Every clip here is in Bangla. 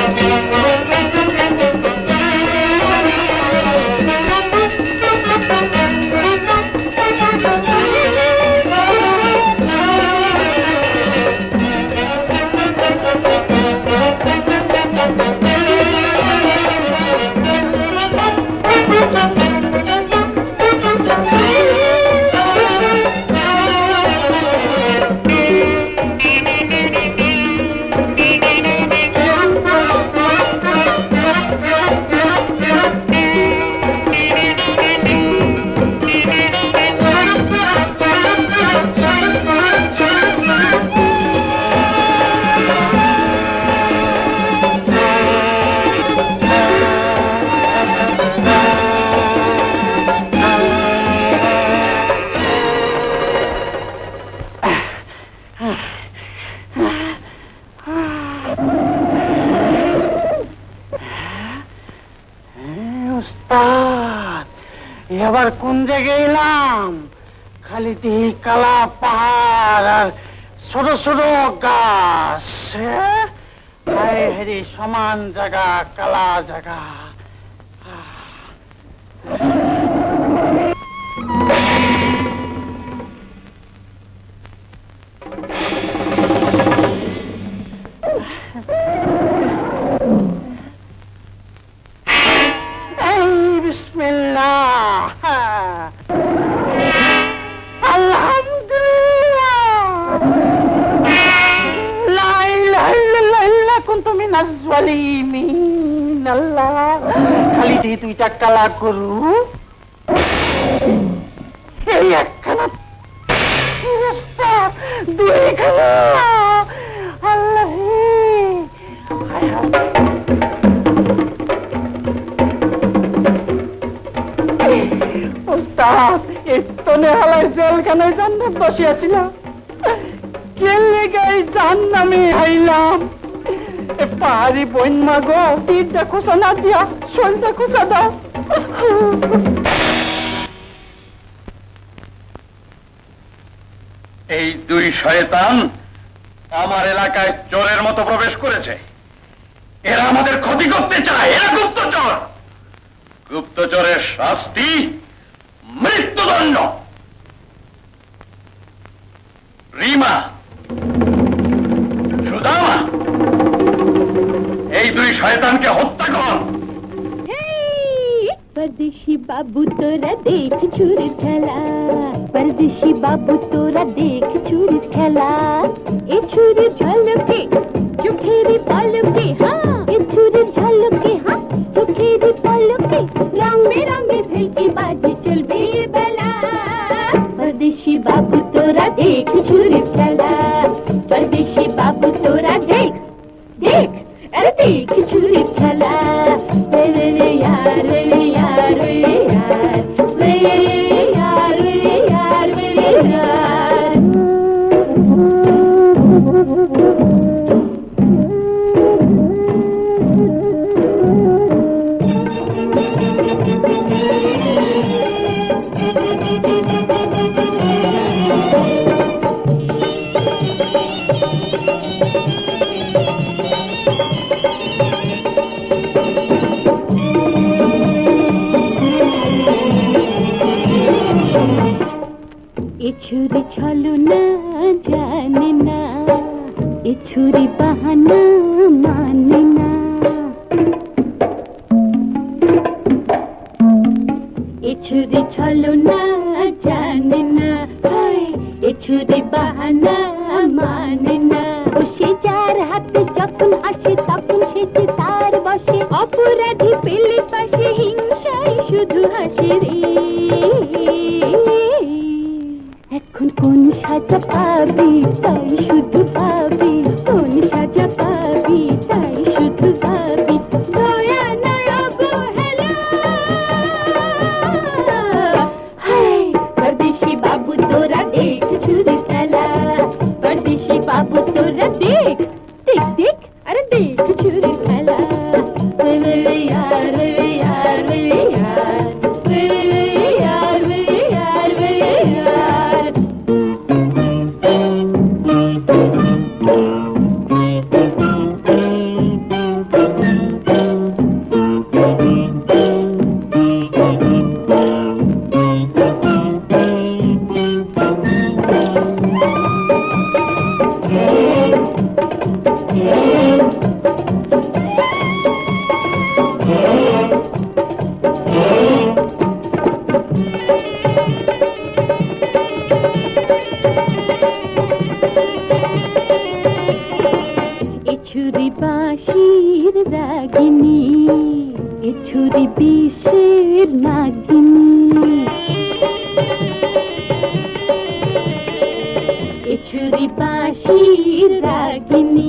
Hey, নাগিনী এ ছুরি বিষের নাগিনী এ ছুরি বাঁশির রাগিনী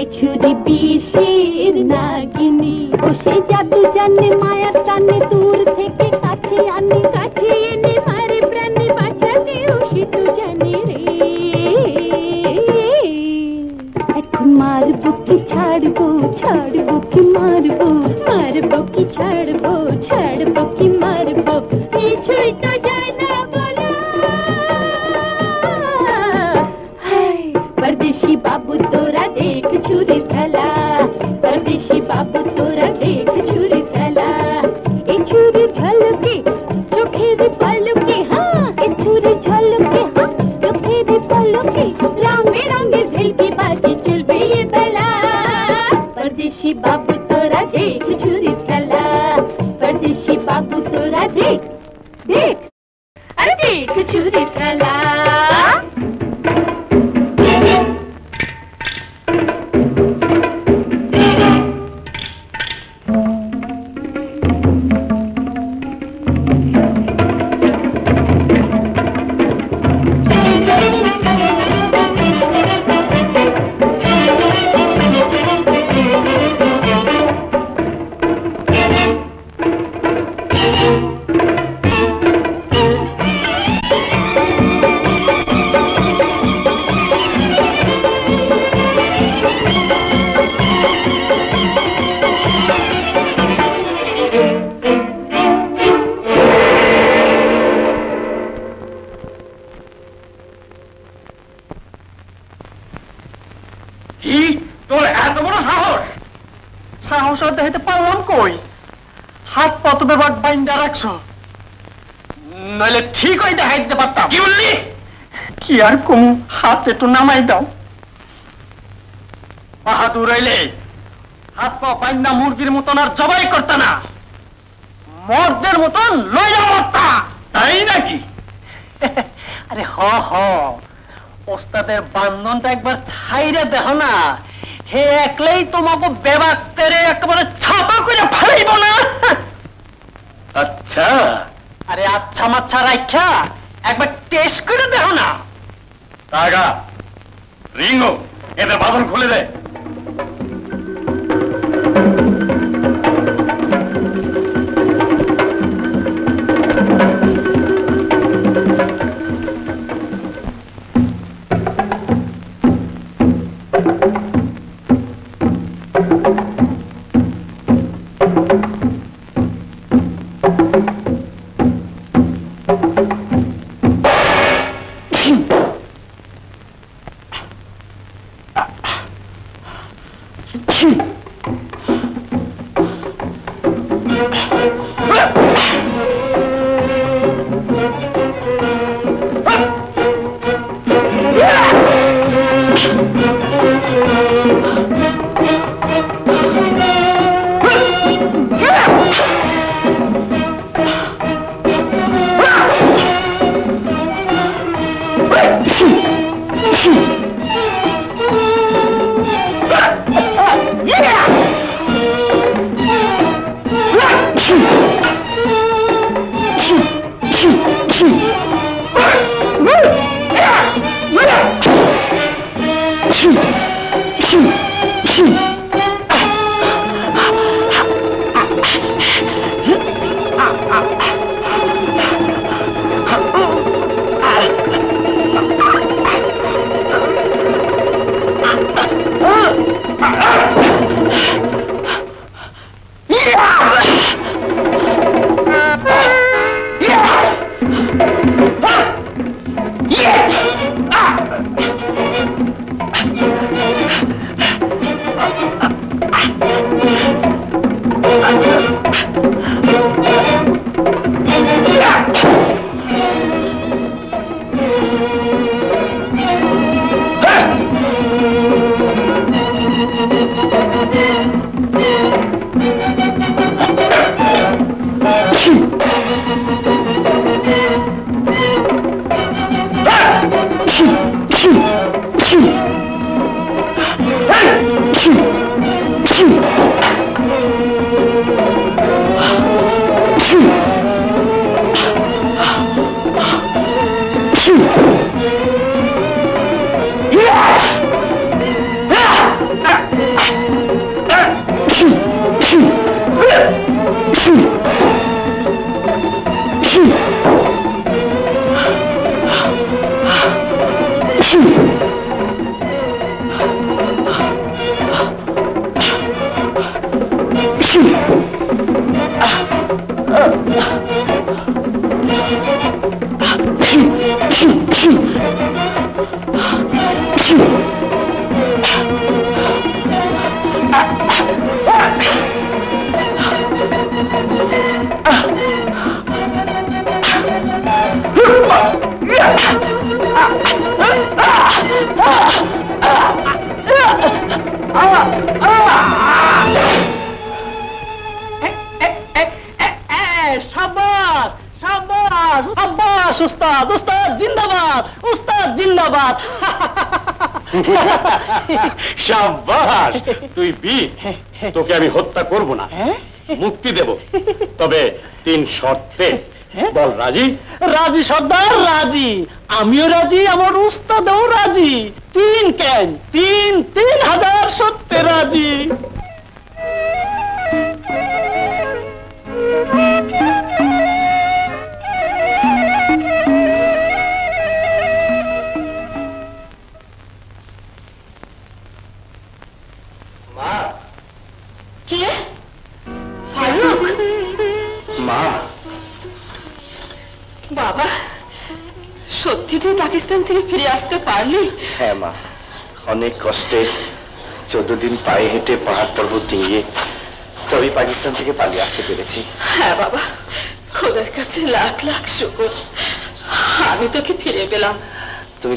এ ছুরি বিষের নাগিনী ও সে জাদু জানে মায়ার টানে দূর থেকে কাছে আনে কাছে এনে মারে প্রাণে বাঁচাতে ও সে তো জানে রে এখন মারবো কি ছাড়বো ছাড়বো কি মারবো মারবো কি ছাড়বো ছাড়বো কি মারবো কিছুই তো যায় না বলা হায় परदेशी बाबू तोरा देख छुरी ढला परदेशी बाबू तोरा देख छुरी ढला ए छुरी झलके चोखे रे पलके हां ए छुरी झलके हां चोखे रे पलके रामे रामे दिल की बाजी चलबे ये बला परदेशी बाबू तोरा देख छुरी ढला परदेशी बाबू तोरा देख देख अरे देख छुरी ढला Shoot! शाबाश তুই বীর তোকে আমি হত্যা করব না মুক্তি দেব তবে তিন শর্তে বল রাজি রাজি সর্দার রাজি আমিও রাজি আমার উস্তাদও রাজি তিন কেন 3000 শর্তে রাজি অনেক কষ্টে 14 দিন পায়ে হেঁটে পাহাড় পর্বত দিয়ে তবে পাকিস্তান থেকে পালিয়ে আসতে পেরেছি হ্যাঁ বাবা খোদার কাছে লাখ লাখ শুকর আমি তোকে ফিরে পেলাম তুমি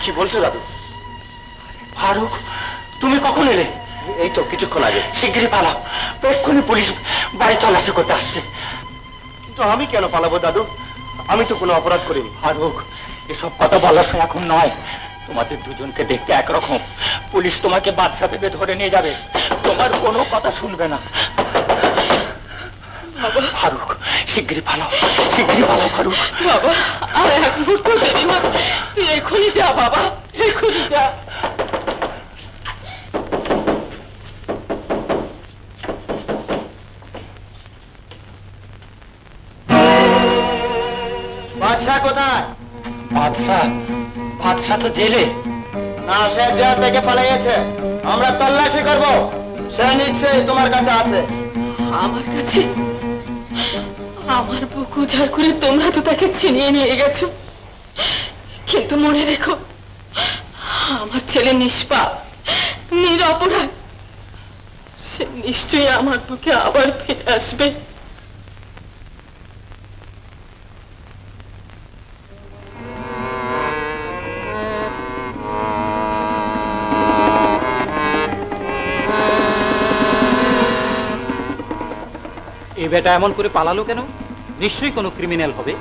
কি বলছো দাদু ফারুক তুমি কখন এলে এই তো কিছুক্ষণ আগে শিগগিরই পালাও এক্ষুনি পুলিশ বাড়ি চলাচল করতে আসছে কিন্তু আমি কেন পালাবো দাদু আমি তো কোনো অপরাধ করিনি ফারুক এসব কথা বলার সময় এখন নয় তোমাদের দুজনকে দেখতে একরকম পুলিশ তোমাকে বাদশা ভেবে ধরে নিয়ে যাবে তোমার কোনো কথা শুনবে না ফারুক শিগগিরই পালাও ফারুক বাবা আরে এক মুহূর্ত দেরি না তুই এক্ষুনি যা বাবা এক্ষুনি যা কিন্তু মনে রেখো আমার ছেলে নিষ্পাপ নিরপরাধ সে নিশ্চয়ই আমার বুকে আবার ফিরে আসবে বেটা এমন করে পালালো কেন নিশ্চয়ই কোনো ক্রিমিনাল হবে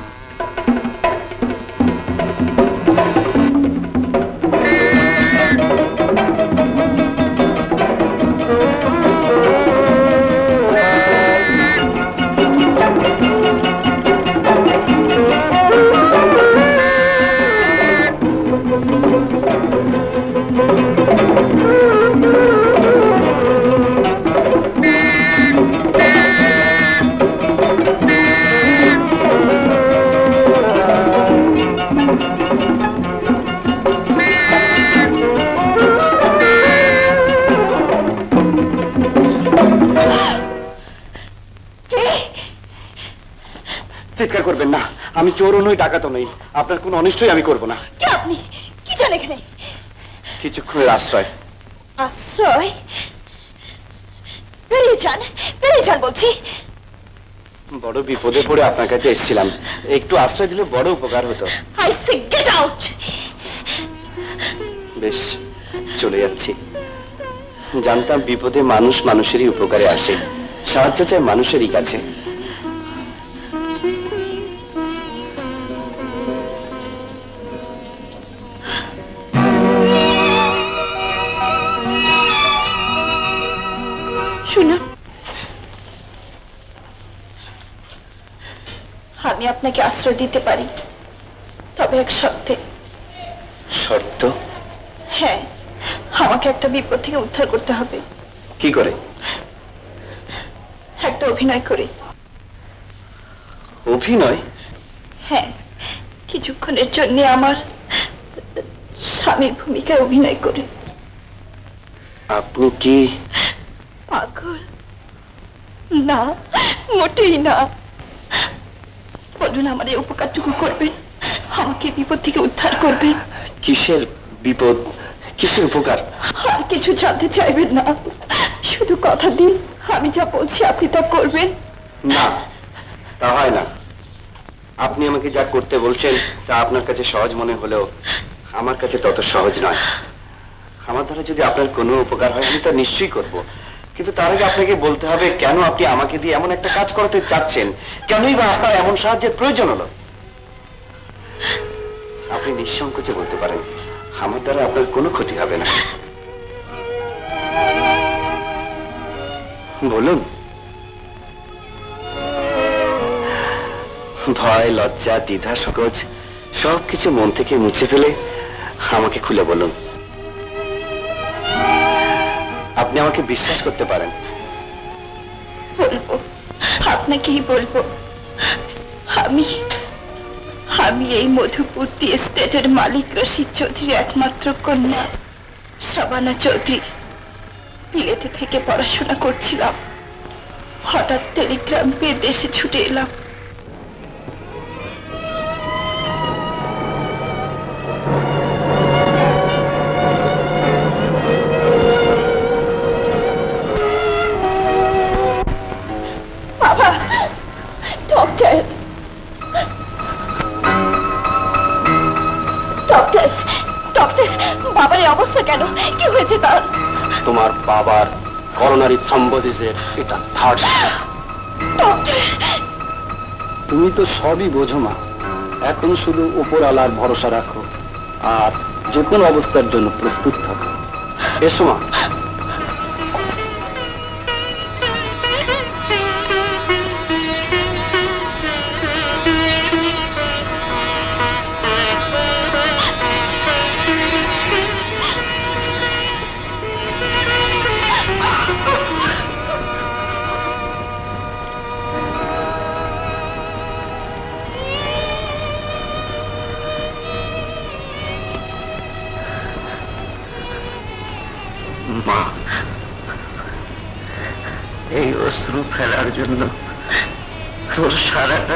বড় বিপদে পড়ে আপনার কাছে এসেছিলাম একটু আশ্রয় দিলে বড় উপকার হতো বেশ চলে যাচ্ছি জানতাম বিপদে মানুষ মানুষেরই উপকারে আসে সাহায্য চায় মানুষেরই কাছে আমি আপনাকে আশ্রয় দিতে পারি, তবে এক শর্তে। শর্ত? হ্যাঁ, আমাকে একটা বিপদ থেকে উদ্ধার করতে হবে। কি করে? একটা অভিনয় করে। অভিনয়? হ্যাঁ, কিছুক্ষণের জন্য আমার স্বামীর ভূমিকায় অভিনয় করে। আপনি কি পাগল? না, মোটেই না। বলুন, আমার এই উপকারটুকু করবেন, আমাকে বিপদ থেকে উদ্ধার করবেন। কিসের বিপদ, কিসের উপকার? আর কিছু জানতে চাইবেন না, শুধু কথা দিন আমি যা বলছি আপনি তা করবেন। না, তা হয় না। আপনি আমাকে যা করতে বলছেন তা আপনার কাছে সহজ মনে হলেও আমার কাছে তত সহজ নয়। আমার দ্বারা যদি আপনার কোনো উপকার হয় আমি তা নিশ্চয়ই করব, কিন্তু তার আগে আপনাকে বলতে হবে কেন আপনি আমাকে দিয়ে এমন একটা কাজ করতে চাচ্ছেন, কেনই বা আপনার এমন সাহায্যের প্রয়োজন হলো। আপনি নিঃসংকোচে বলতে পারেন, আমার দ্বারা আপনার কোনো ক্ষতি হবে না। বলুন। ভয়, লজ্জা, দ্বিধা, সংকোচ সবকিছু মন থেকে মুছে ফেলে আমাকে খুলে বলুন। আপনি আমাকে বিশ্বাস করতে পারেন? বলবো, আপনাকেই বলবো। আমি এই মধুপুর টি এস্টেটের মালিক রশিদ চৌধুরী একমাত্র কন্যা শাবানা চৌধুরী। বিলেতে থেকে পড়াশোনা করছিলাম, হঠাৎ টেলিগ্রাম পেয়ে দেশে ছুটে এলাম। তোমার বাবার করোনারি থ্রম্বোসিসের এটা থার্ড। তুমি তো সবই বোঝো মা, এখন শুধু উপরওয়ালার ভরসা রাখো আর যে কোনো অবস্থার জন্য প্রস্তুত থাকো। এসো মা। এই অশ্রু ফেলার জন্য তোর সারাটা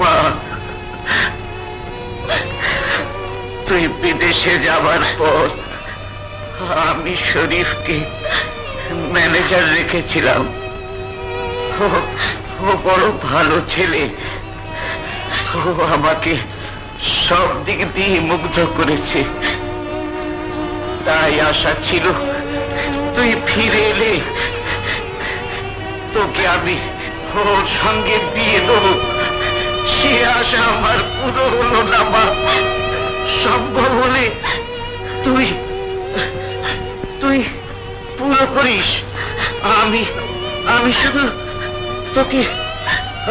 মা, তুই বিদেশে যাবার পর আমি শরীফকে ম্যানেজার রেখেছিলাম। ও বড় ভালো ছেলে, ও আমাকে সব দিক দিয়ে মুগ্ধ করেছে। তাই আশা ছিল তুই ফিরে এলে তোকে আমি ওর সঙ্গে বিয়ে দেব। সে আশা আমার পুরো হলো না মা। সম্ভব হলে তুই তুই পুরো করিস। আমি শুধু তোকে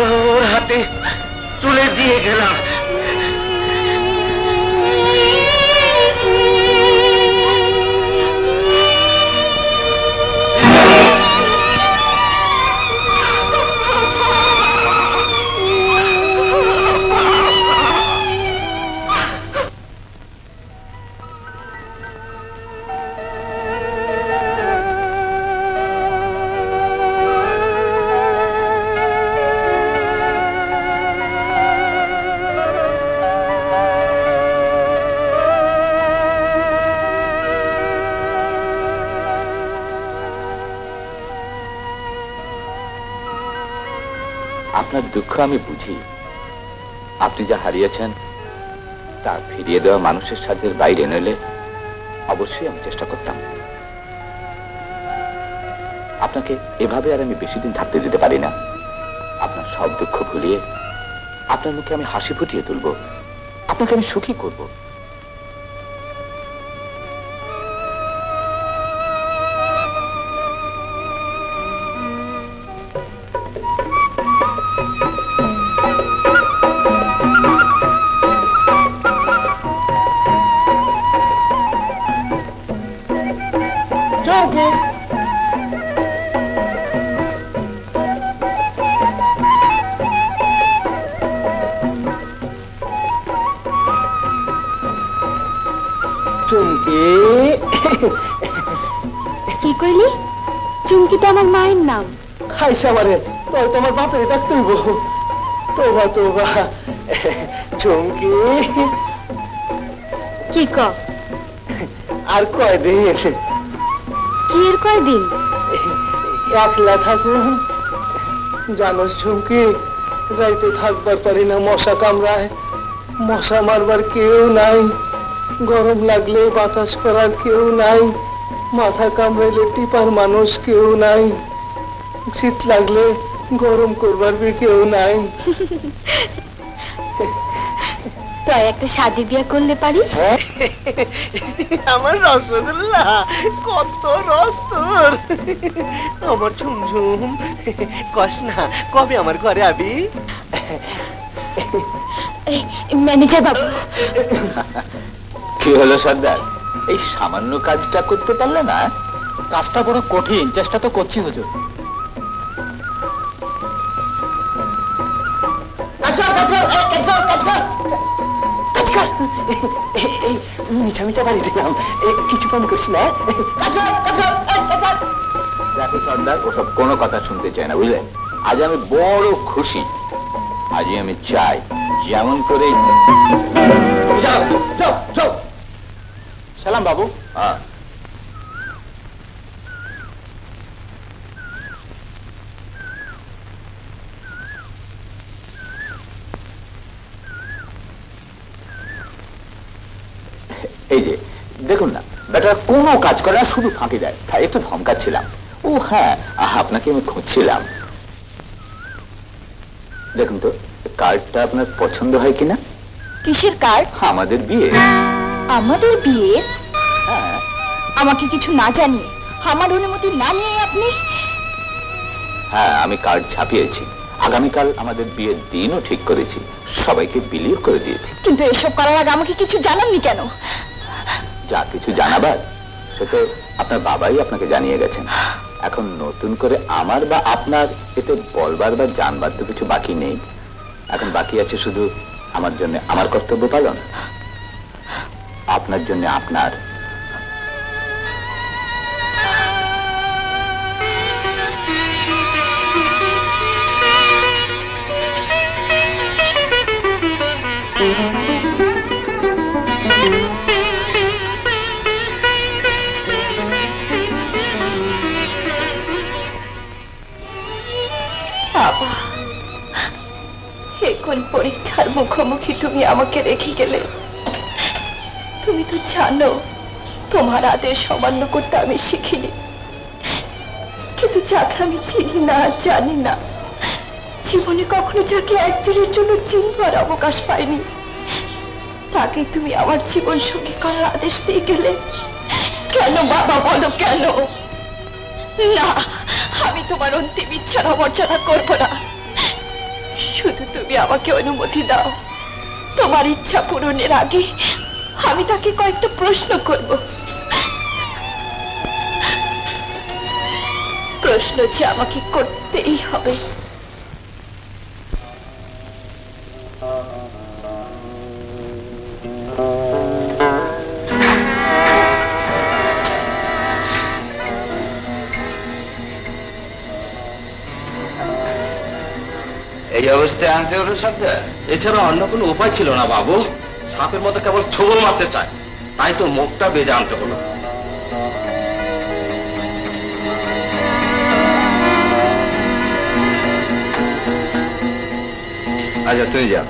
ওর হাতে তুলে দিয়ে গেলাম। আপনার দুঃখ আমি বুঝি, আপনি যা হারিয়েছেন তা ফিরিয়ে দেওয়া মানুষের সাধ্যের বাইরে নইলে অবশ্যই আমি চেষ্টা করতাম। আপনাকে এভাবে আর আমি বেশি দিন থাকতে দিতে পারি না। আপনার সব দুঃখ ভুলিয়ে আপনার মুখে আমি হাসি ফুটিয়ে তুলব, আপনাকে আমি সুখী করব। তোমার বাপের ডাকতেই বউ তোবা তোবা চমকি কি আর কয়দিন কি কয়দিন একলা থাকুন। জানোস চমকি, রাইতে থাকবার পারি না, মশা কামড়ায়। মশা মারবার কেউ নাই, গরম লাগলে বাতাস করার কেউ নাই, মাথা কামড়াইলে টিপার মানুষ কেউ নাই, শীত লাগলে গরম করবার কেউ নাই। তুই একটা শাদি বিয়া করলে পারিস। আমার রসগোল্লা কত রস তোর, আমার ঝুমঝুম কস না, কবে আমার ঘরে আবি? ম্যানেজার বাবু, কি হলো সর্দার, এই সামান্য কাজটা করতে পারলে না? কাজটা বড় কঠিন, চেষ্টা তো করছি হুজুর। কোনো কথা শুনতে চাই না, বুঝলেন? আজ আমি বড় খুশি, আজই আমি চাই যেমন করে। সালাম বাবু। হ্যাঁ, এই যে দেখুন না, বেটার কোনো কাজ করে না, শুধু ফাঁকি দেয়, তাই একটু ধমকাচ্ছিলাম। ও হ্যাঁ, আপনাকে আমি খুঁজছিলাম। দেখুন তো, কার্ডটা আপনার পছন্দ হয় কিনা। কিসের কার্ড? আমাদের বিয়ে। আমাদের বিয়ে? হ্যাঁ। আমাকে কিছু না জানিয়ে, আমার অনুমতি না নিয়ে আপনি? হ্যাঁ, আমি কার্ড ছাপিয়েছি, আগামীকাল আমাদের বিয়ের দিনও ঠিক করেছি, সবাইকে বিলিভ করে দিয়েছি। কিন্তু এসব করার আগে আমাকে কিছু জানাননি কেন? যা কিছু জানাবার সেটা আপনার বাবাই আপনাকে জানিয়ে গেছেন। এখন নতুন করে আমার বা আপনার এতে বলবার বা জানবার তো কিছু বাকি নেই। এখন বাকি আছে শুধু আমার জন্য আমার কর্তব্য পালন, আপনার জন্য আপনার। কোন পরীক্ষার মুখোমুখি তুমি আমাকে রেখে গেলে? তুমি তো জানো তোমার আদেশ অমান্য করতে আমি শিখিনি, কিন্তু যাকে আমি চিনি না, জানি না, জীবনে কখনো যাকে একদিনের জন্য চিনবার অবকাশ পাইনি, তাকে তুমি আমার জীবন সঙ্গী করার আদেশ দিয়ে গেলে কেন বাবা, বলো কেন? না, আমি তোমার অন্তিম ইচ্ছার অবর্জনা করবো না। শুধু তুমি আমাকে অনুমতি দাও, তোমার ইচ্ছা পূরণের আগে আমি তাকে কয়েকটা প্রশ্ন করব। প্রশ্ন যে আমাকে করতেই হবে। এই অবস্থায় আনতে হলো সর্দার, এছাড়া অন্য কোনো উপায় ছিল না বাবু। সাপের মতো কেবল ছোবল মারতে চায়, তাই তো মুখটা বেঁধে আনতে হলো। আচ্ছা তুই যা।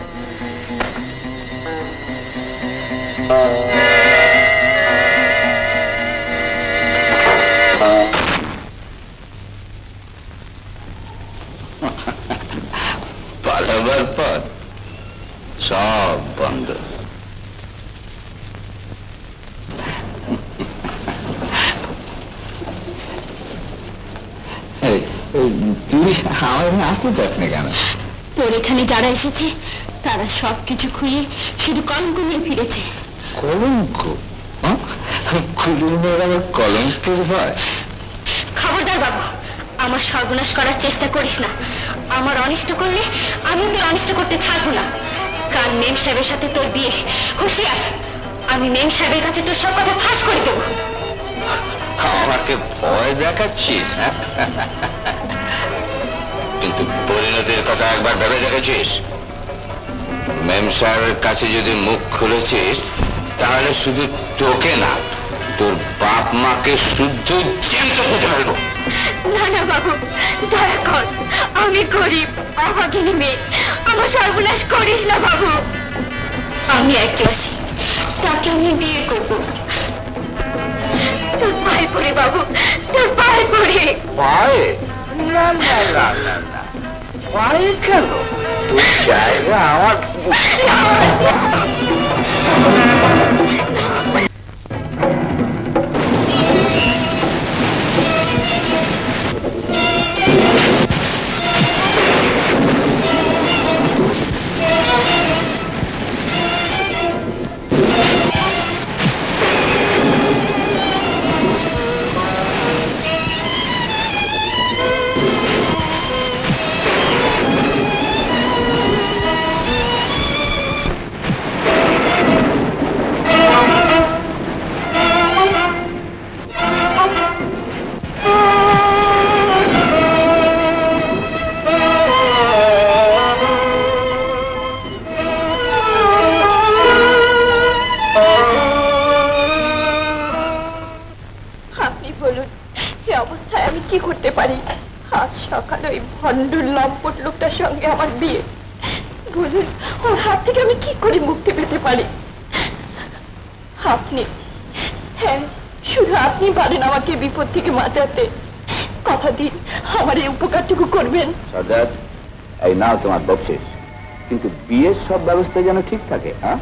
ব্যবস্থা যেন ঠিক থাকে। হ্যাঁ,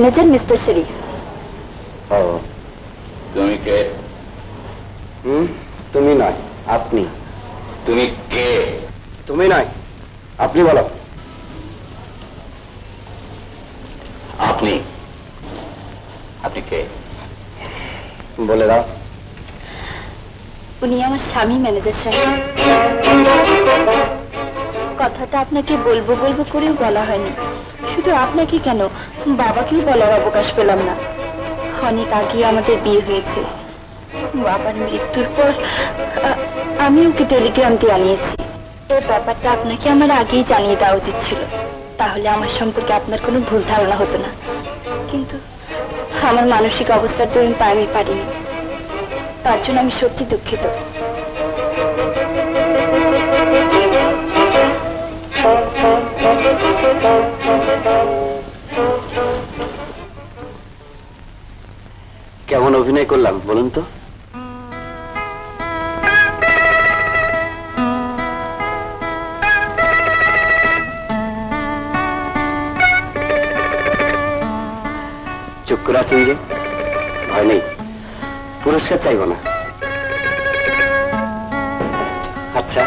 ম্যানেজার মিস্টার শরীফ। ও তুমি কে? তুমি নয়, আপনি। তুমি কে? তুমি নয়, আপনি বলো। আপনি আপনি কে বলে দাও। উনি আমার স্বামী ম্যানেজার সাহেব। কথাটা আপনাকে বলবো বলবো করেও বলা হয়নি, শুধু আপনাকে কেন বাবাকেই বলার অবকাশ পেলাম না। অনেক আগে আমাদের বিয়ে হয়েছে। বাবার মৃত্যুর পর আমি ওকে টেলিগ্রাম দিয়ে জানিয়েছি। এই ব্যাপারটা আপনাকে আমার আগেই জানিয়ে দেওয়া উচিত ছিল, তাহলে আমার সম্পর্কে আপনার কোনো ভুল ধারণা হতো না। কিন্তু আমার মানসিক অবস্থার জন্য তা আমি পারিনি, তার জন্য আমি সত্যি দুঃখিত। কেমন অভিনয় করলাম বলুন তো? চুপ করে আছেন যে, ভয় নেই, পুরস্কার চাইব না। আচ্ছা,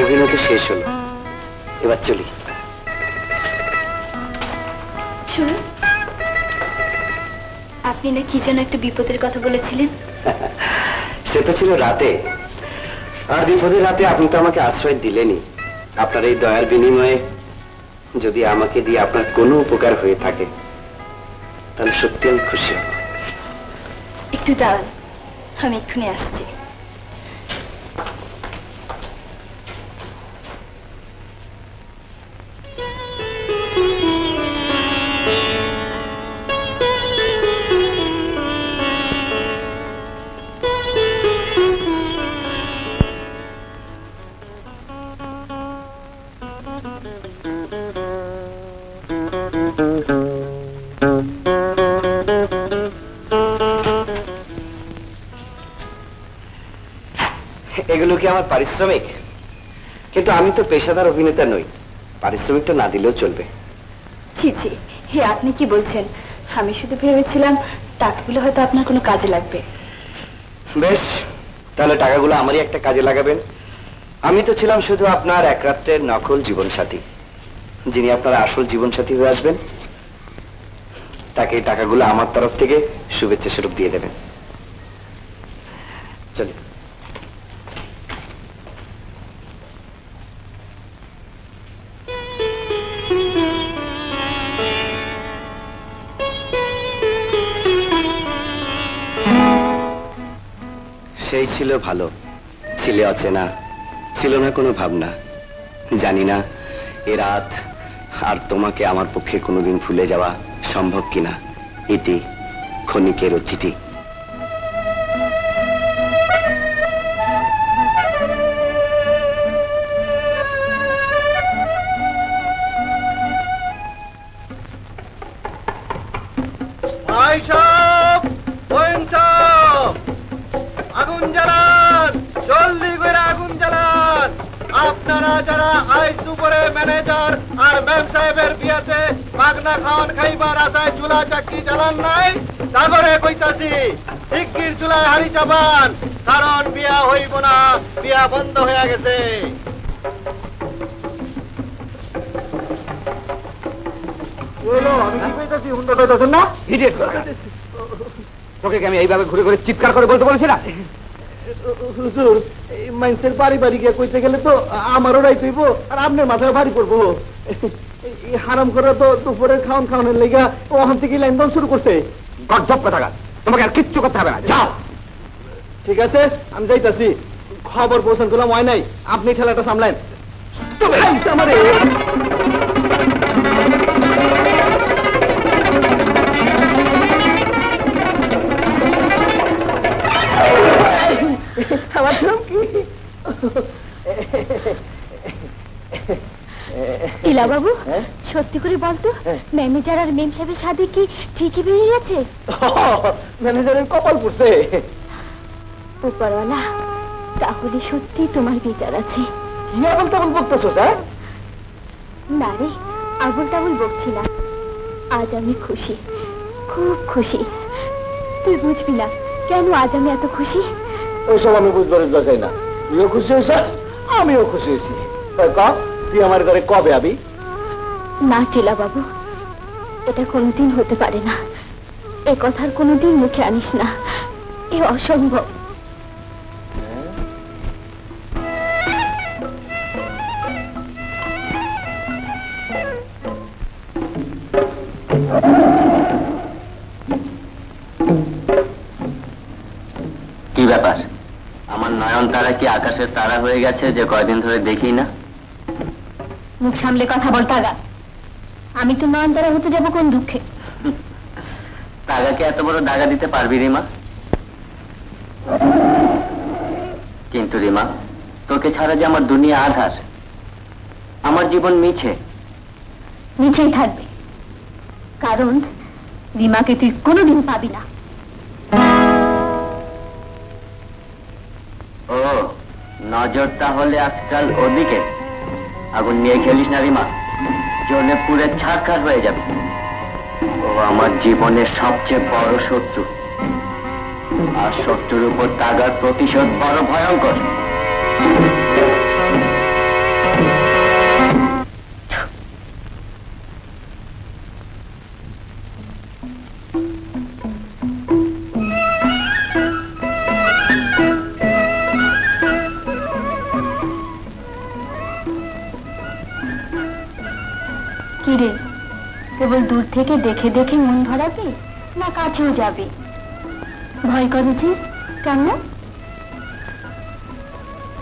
অভিনয় তো শেষ হলো, এবার চলি। শুনুন, আপনি না কি যেন একটা বিপদের কথা বলেছিলেন? সে তো ছিল রাতে, আর বিপদের রাতে আপনি তো আমাকে আশ্রয় দিলেনই। আপনার এই দয়ার বিনিময়ে যদি আমাকে দিয়ে আপনার কোনো উপকার হয়ে থাকে, তাহলে সত্যি আমি খুশি হব। একটু দাঁড়ান, আমি এক্ষুনি আসছি। এগুলো কি আমার পারিশ্রমিক? কিন্তু আমি তো পেশাদার অভিনেতা নই, পারিশ্রমিকটা না দিলেও চলবে। জি জি, হে আপনি কি বলছেন? আমি শুধু ভেবেছিলাম টাকাগুলো হয়তো আপনার কোনো কাজে লাগবে। বেশ, তাহলে টাকাগুলো আমারই একটা কাজে লাগাবেন। আমি তো ছিলাম শুধু আপনার এক রাত্রের নকল জীবনসাথী। যিনি আপনার আসল জীবনসাথী হয়ে আসবেন তাকে এই টাকাগুলো আমার তরফ থেকে শুভেচ্ছা স্বরূপ দিয়ে দেবেন। চলে সেই ছিল ভালো, ছিলে অচেনা, ছিল না কোনো ভাবনা। জানি না এ রাত আর তোমাকে আমার পক্ষে কোনোদিন ভুলে যাওয়া সম্ভব কিনা। ইতি ক্ষণিকের চিঠি। কারণ বিয়া হইব না, বিয়া বন্ধ হয়ে গেছে। আমি এইভাবে ঘুরে ঘুরে চিৎকার করে বলতে বলেছি না? হুজুর, এই মানুষের বাড়ি বাড়ি গিয়ে কইতে গেলে তো আমারও রাইত হইব আর আপনার মাথার ভারী পড়বো। হারাম করে তো দুপুরের খাওয়ান খাওয়ানোর লেগে ওখান থেকে লাইন বন্ধ শুরু করছে। গজব কথা, তোমাকে আর কিচ্ছু করতে হবে না, যাও। ঠিক আছে, আমি যাইতাছি। খবর পৌঁছান করলাম হয় নাই, আপনি ঠেলাটা সামলেন। আমার ইলা বাবু, সত্যি করে বলতো, ম্যানেজার আর মেম সাহেবের সাথে কি ঠিকই বেরিয়ে গেছে? ম্যানেজারের কপাল পড়ছে। উপরওয়ালা তাহলে সত্যি তোমার বিচার আছে। না রে, আবুল তাবুল বকছি না, আজ আমি খুশি, খুব খুশি। তুই বুঝবি না কেন আজ আমি এত খুশি। ওইসব আমি বুঝবার দরকার না। তুইও খুশি হয়েছ, আমিও খুশি হয়েছি। তুই আমার ঘরে কবে আবি? না টিলা বাবু, এটা কোনোদিন হতে পারে না। এ কথার কোনোদিন মুখে আনিস না, এ অসম্ভব। কি ব্যাপার, আমার নয়ন তারা কি আকাশের তারা হয়ে গেছে যে কয়দিন ধরে দেখি না? মুখ সামলে কথা বল তাগা। আমি তো নয়ন তারা হতে যাব কোন দুঃখে? তাগাকে এত বড় দাগা দিতে পারবি রিমা? কিন্তু রিমা, তোকে ছাড়া যে আমার দুনিয়া আধার, আমার জীবন মিছে। মিছেই থাকবে, কারণ রিমাকে তুই কোনোদিন পাবি না। ও, নজর তাহলে আজকাল ওদিকে। আগুন নিয়ে খেলিস না রিমা, জলে পুরে ছারখার হয়ে যাবে। ও আমার জীবনের সবচেয়ে বড় শত্রু, আর শত্রুর উপর তাগার প্রতিশোধ বড় ভয়ঙ্কর। কিরে, কেবল দূর থেকে দেখে দেখে মন ভরাবি না কাছেও যাবি? ভয় করেছি কেন?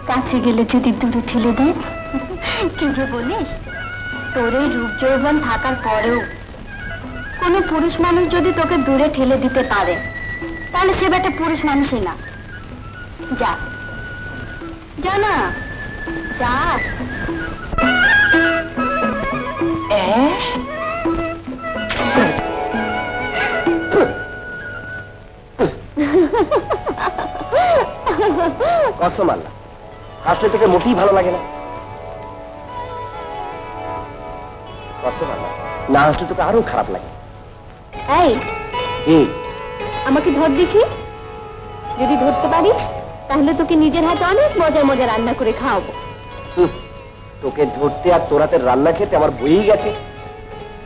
কাছে গেলে যদি দূরে ঠেলে দেয়। কি যে বলিস, তোর এই রূপ যৌবন থাকার পরেও কোনো পুরুষ মানুষ যদি তোকে দূরে ঠেলে দিতে পারে, তাহলে সে ব্যাটা পুরুষ মানুষই না। যা যা না যা। কসম আল্লাহ, হাসলে তোকে মোটেই ভালো লাগে না। কসম আল্লাহ, না হাসলে তোকে আরো খারাপ লাগে। এই আমাকে ধর দেখি, যদি ধরতে পারিস তাহলে তোকে নিজের হাতে অনেক মজার মজার রান্না করে খাওয়াবো। তোকে ধরতে আর তোর হাতের রান্না খেতে আমার বই গেছে।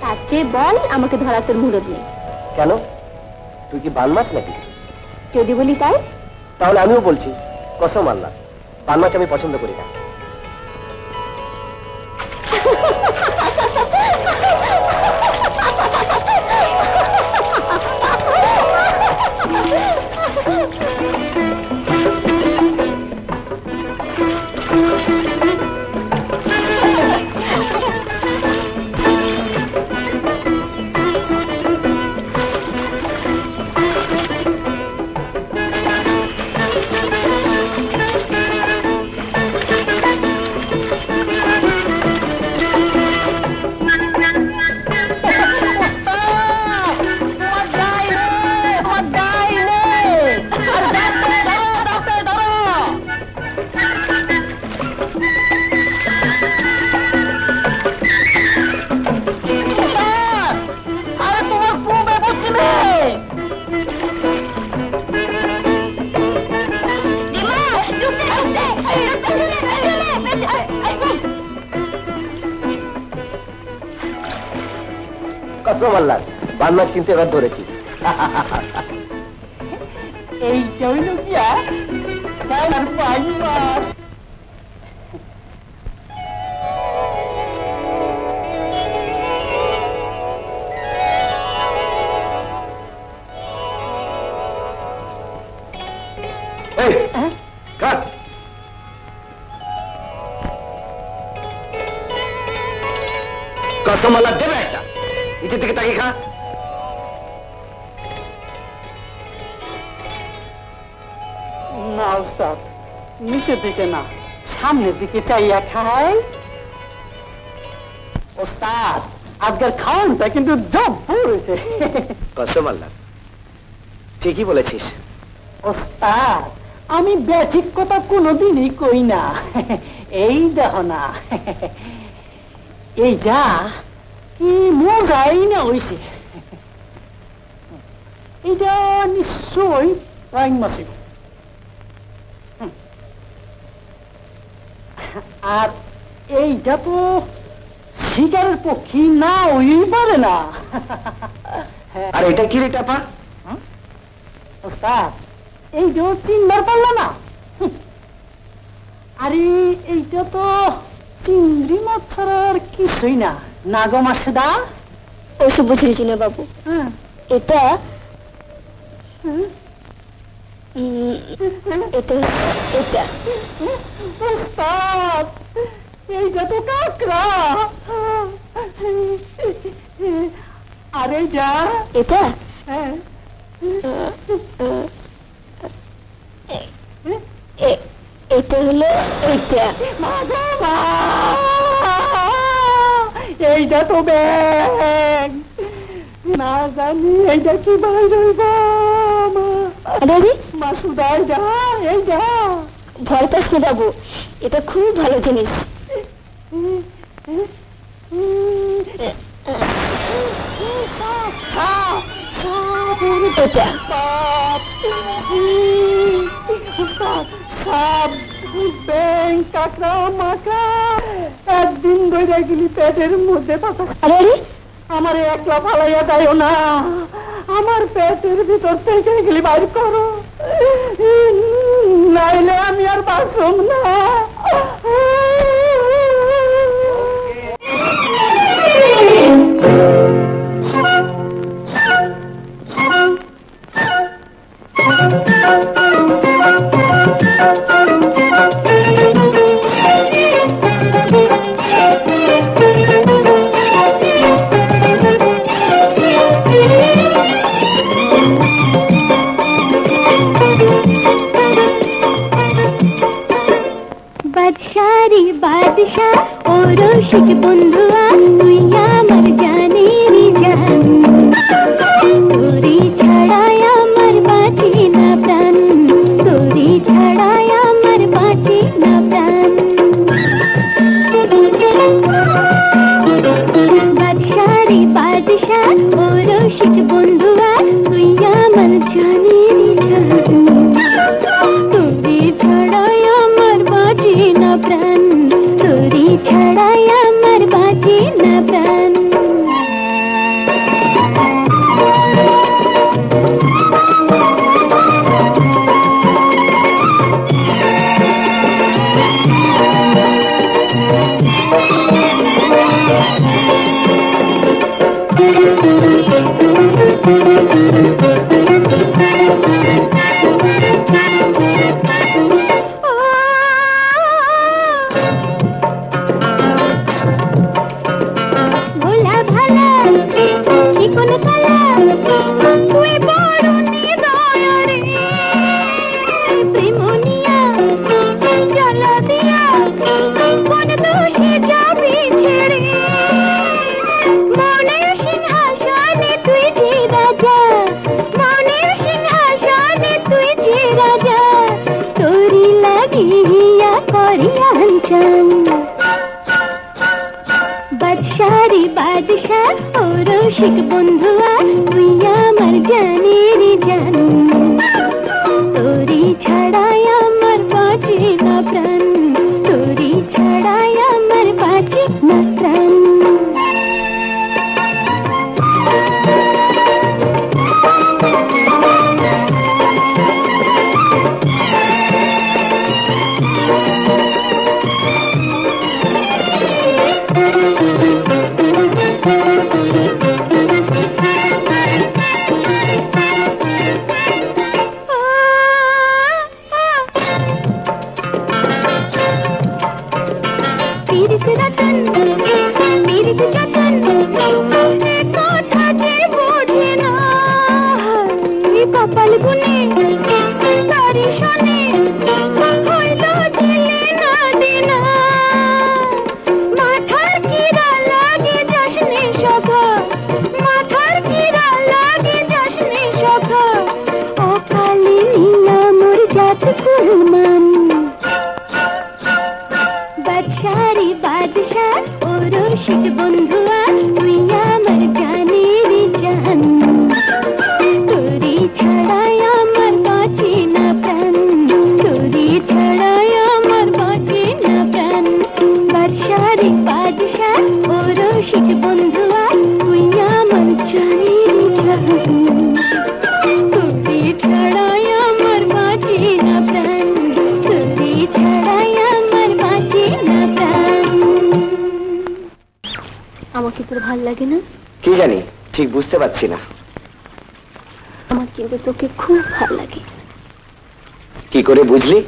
তার চেয়ে বল আমাকে ধরা তোর মুরদ নেই। কেন, তুই কি বান মাছ নাকি? যদি বলি তাই? তাহলে আমিও বলছি, কসম আল্লাহ, বান মাছ আমি পছন্দ করি না। কিন্তু এবার ধরেছি। আমি ব্যাঠিক কথা কোনোদিনই কই না। এই দেখ না, এই যা কি মজাই না হইছে। এইটা নিশ্চয় রাইন মাসি। আর এইটা তো শিকারের পক্ষী না ওই পারে না। আর এটা কি রে টাপা? ওস্তাদ এইটা চিনবার পারল না। আরে এইটা তো চিংড়ি মাছ ছাড়া আর কিছুই না। না গো মাসেদা, ওইসব বুঝিয়েছি না বাবু। এটা এইটা তো ব্যাগ না জানি এইটা কি বাইরে। ভয় পাস না বাবু, এটা খুব ভালো জিনিস। একদিন ধরে গেলি পেটের মধ্যে পাতা। আমার একলা ফালাইয়া যায় না, আমার পেটের ভিতর থেকে গেলি বাইর করো, নাইলে আমি আর বাঁচব না। बादशाह और शिक बंधुआ तुया मर जाने री जान तोरी छड़ाया मर बाचे ना प्राण तोरी छड़ाया मर बाचे ना प्राण बादशाह रे बादशाह और शिक बंधुआ तुया मर जाने री जान तोरी छड़ाया मर बाचे ना प्राण छड़ाया मर बाजे ना प्राण बादशाहरी बादशाह और शिक बंधुआ तुया मर जाने रे जान तोरी छड़ाया मर बाचे ना प्राण तोरी छड़ाया मर बाचे ना प्राण बादशाहरी बादशाह और शिक बंधुआ तुया मर जाने रे जान तोरी छड़ाया मर बाचे ना प्राण तोरी छड़ाया मर बाचे ना प्राण बादशाहरी बादशाह और शिक बंधुआ तुया मर जाने रे जान तोरी छड़ाया मर बाचे ना प्राण तोरी छड़ाया আমাকে তোর ভাল লাগে না কি জানি ঠিক বুঝতে পারছি না আমার কিন্তু তোকে খুব ভাল লাগে কি করে বুঝলি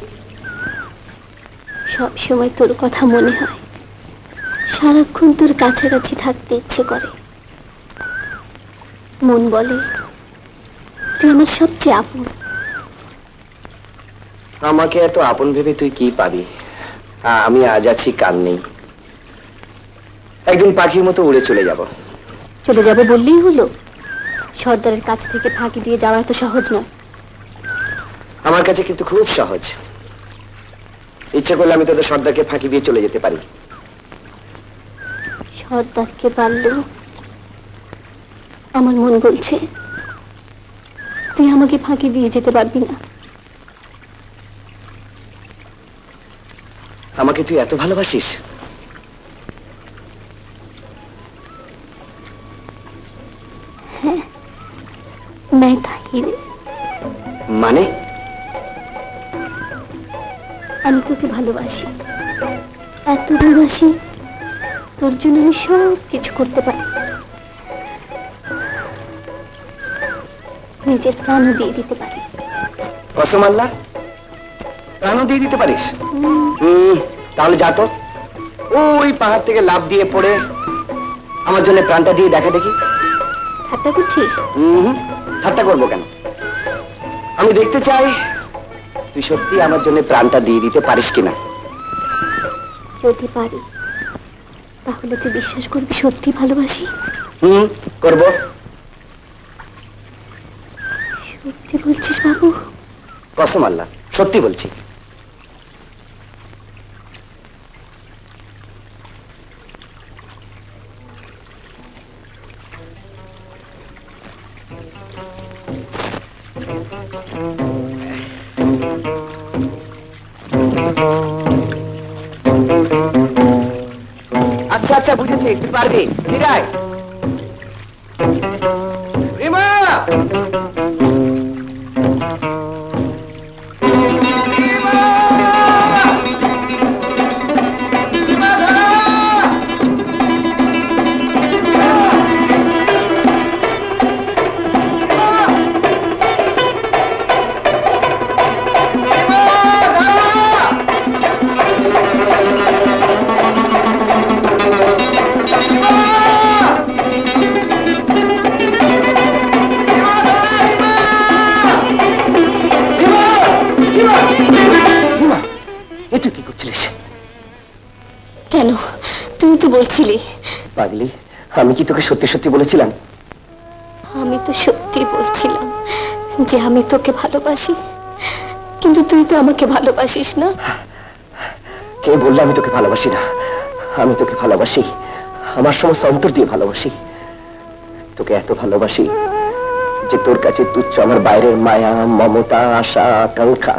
সব সময় তোর কথা মনে হয় সারাক্ষণ তোর কাছাকাছি থাকতে ইচ্ছে করে মন বলে তুই আমার সবচেয়ে আপন আমাকে এত আপন ভেবে তুই কি পাবি আমি আজ আছি কাল নেই একদিন পাখির মতো উড়ে চলে যাব বললেই হলো সর্দারের কাছ থেকে ফাঁকি দিয়ে যাওয়া এত সহজ নয় আমার কাছে কিন্তু খুব সহজ ইচ্ছে করলে আমি তোদের সর্দারকে ফাঁকি দিয়ে চলে যেতে পারি সর্দারকে পারলেও আমার মন বলছে তুই আমাকে ফাঁকি দিয়ে যেতে পারবি না আমাকে তুই এত ভালোবাসিস मैं था हीरे माने अनितो के ভালোবাসি এত ভালোবাসি তোর জন্য আমি সব কিছু করতে পারি নিজের প্রাণ দিয়ে দিতে পারি রসমাল্লা প্রাণও দিয়ে দিতে পারিস। তাহলে যা তো ওই পাহাড় থেকে লাফ দিয়ে পড়ে আমার জন্য প্রাণটা দিয়ে দেখা দেখি। ঠাট্টা করছিস? ঠাট্টা করবো কেন? আমি দেখতে চাই তুই সত্যি আমার জন্য প্রাণটা দিয়ে দিতে পারিস কিনা। যদি পারিস তাহলে তুই বিশ্বাস করবি সত্যি ভালোবাসি। করবো। সত্যি বলছিস বাবু? কসম আল্লাহ সত্যি বলছি। আচ্ছা আচ্ছা বুঝেছি, তুই পারবি। বিদায় রিমা। পাগলি, আমি কি তোকে সত্যি সত্যি বলেছিলাম? আমি তো সত্যি বলছিলাম যে আমি তোকে ভালোবাসি, কিন্তু তুই তো আমাকে ভালোবাসিস না। কে বললো আমি তোকে ভালোবাসি না? আমি তোকে ভালোবাসি, আমার সমস্ত অন্তর দিয়ে ভালোবাসি। তোকে এত ভালোবাসি যে তোর কাছে তুচ্ছ আমার বাইরের মায়া, মমতা, আশা, আকাঙ্ক্ষা।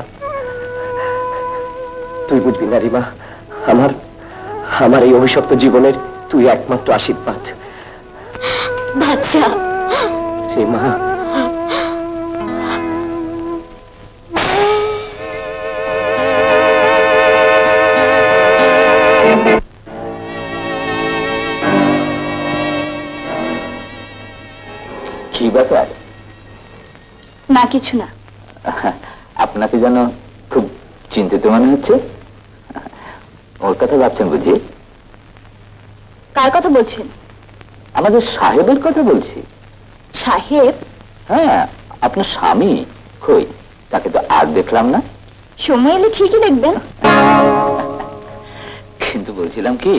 তুই বুঝবি না রিমা, আমার এই অভিশপ্ত জীবনের তুই একমাত্র আশীর্বাদ। বাচ্চা রিমা, কি ব্যাপার? না কিছু না। আপনাকে যেন খুব চিন্তিত মনে হচ্ছে। ওর কথা ভাবছেন বুঝি? কার কথা বলছেন? আমাদের সাহেবের কথা বলছি। সাহেব? হ্যাঁ, আপনার স্বামী। কই, তাকে তো আর দেখলাম না। সময় এলে ঠিকই দেখবেন। কিন্তু বলছিলাম কি,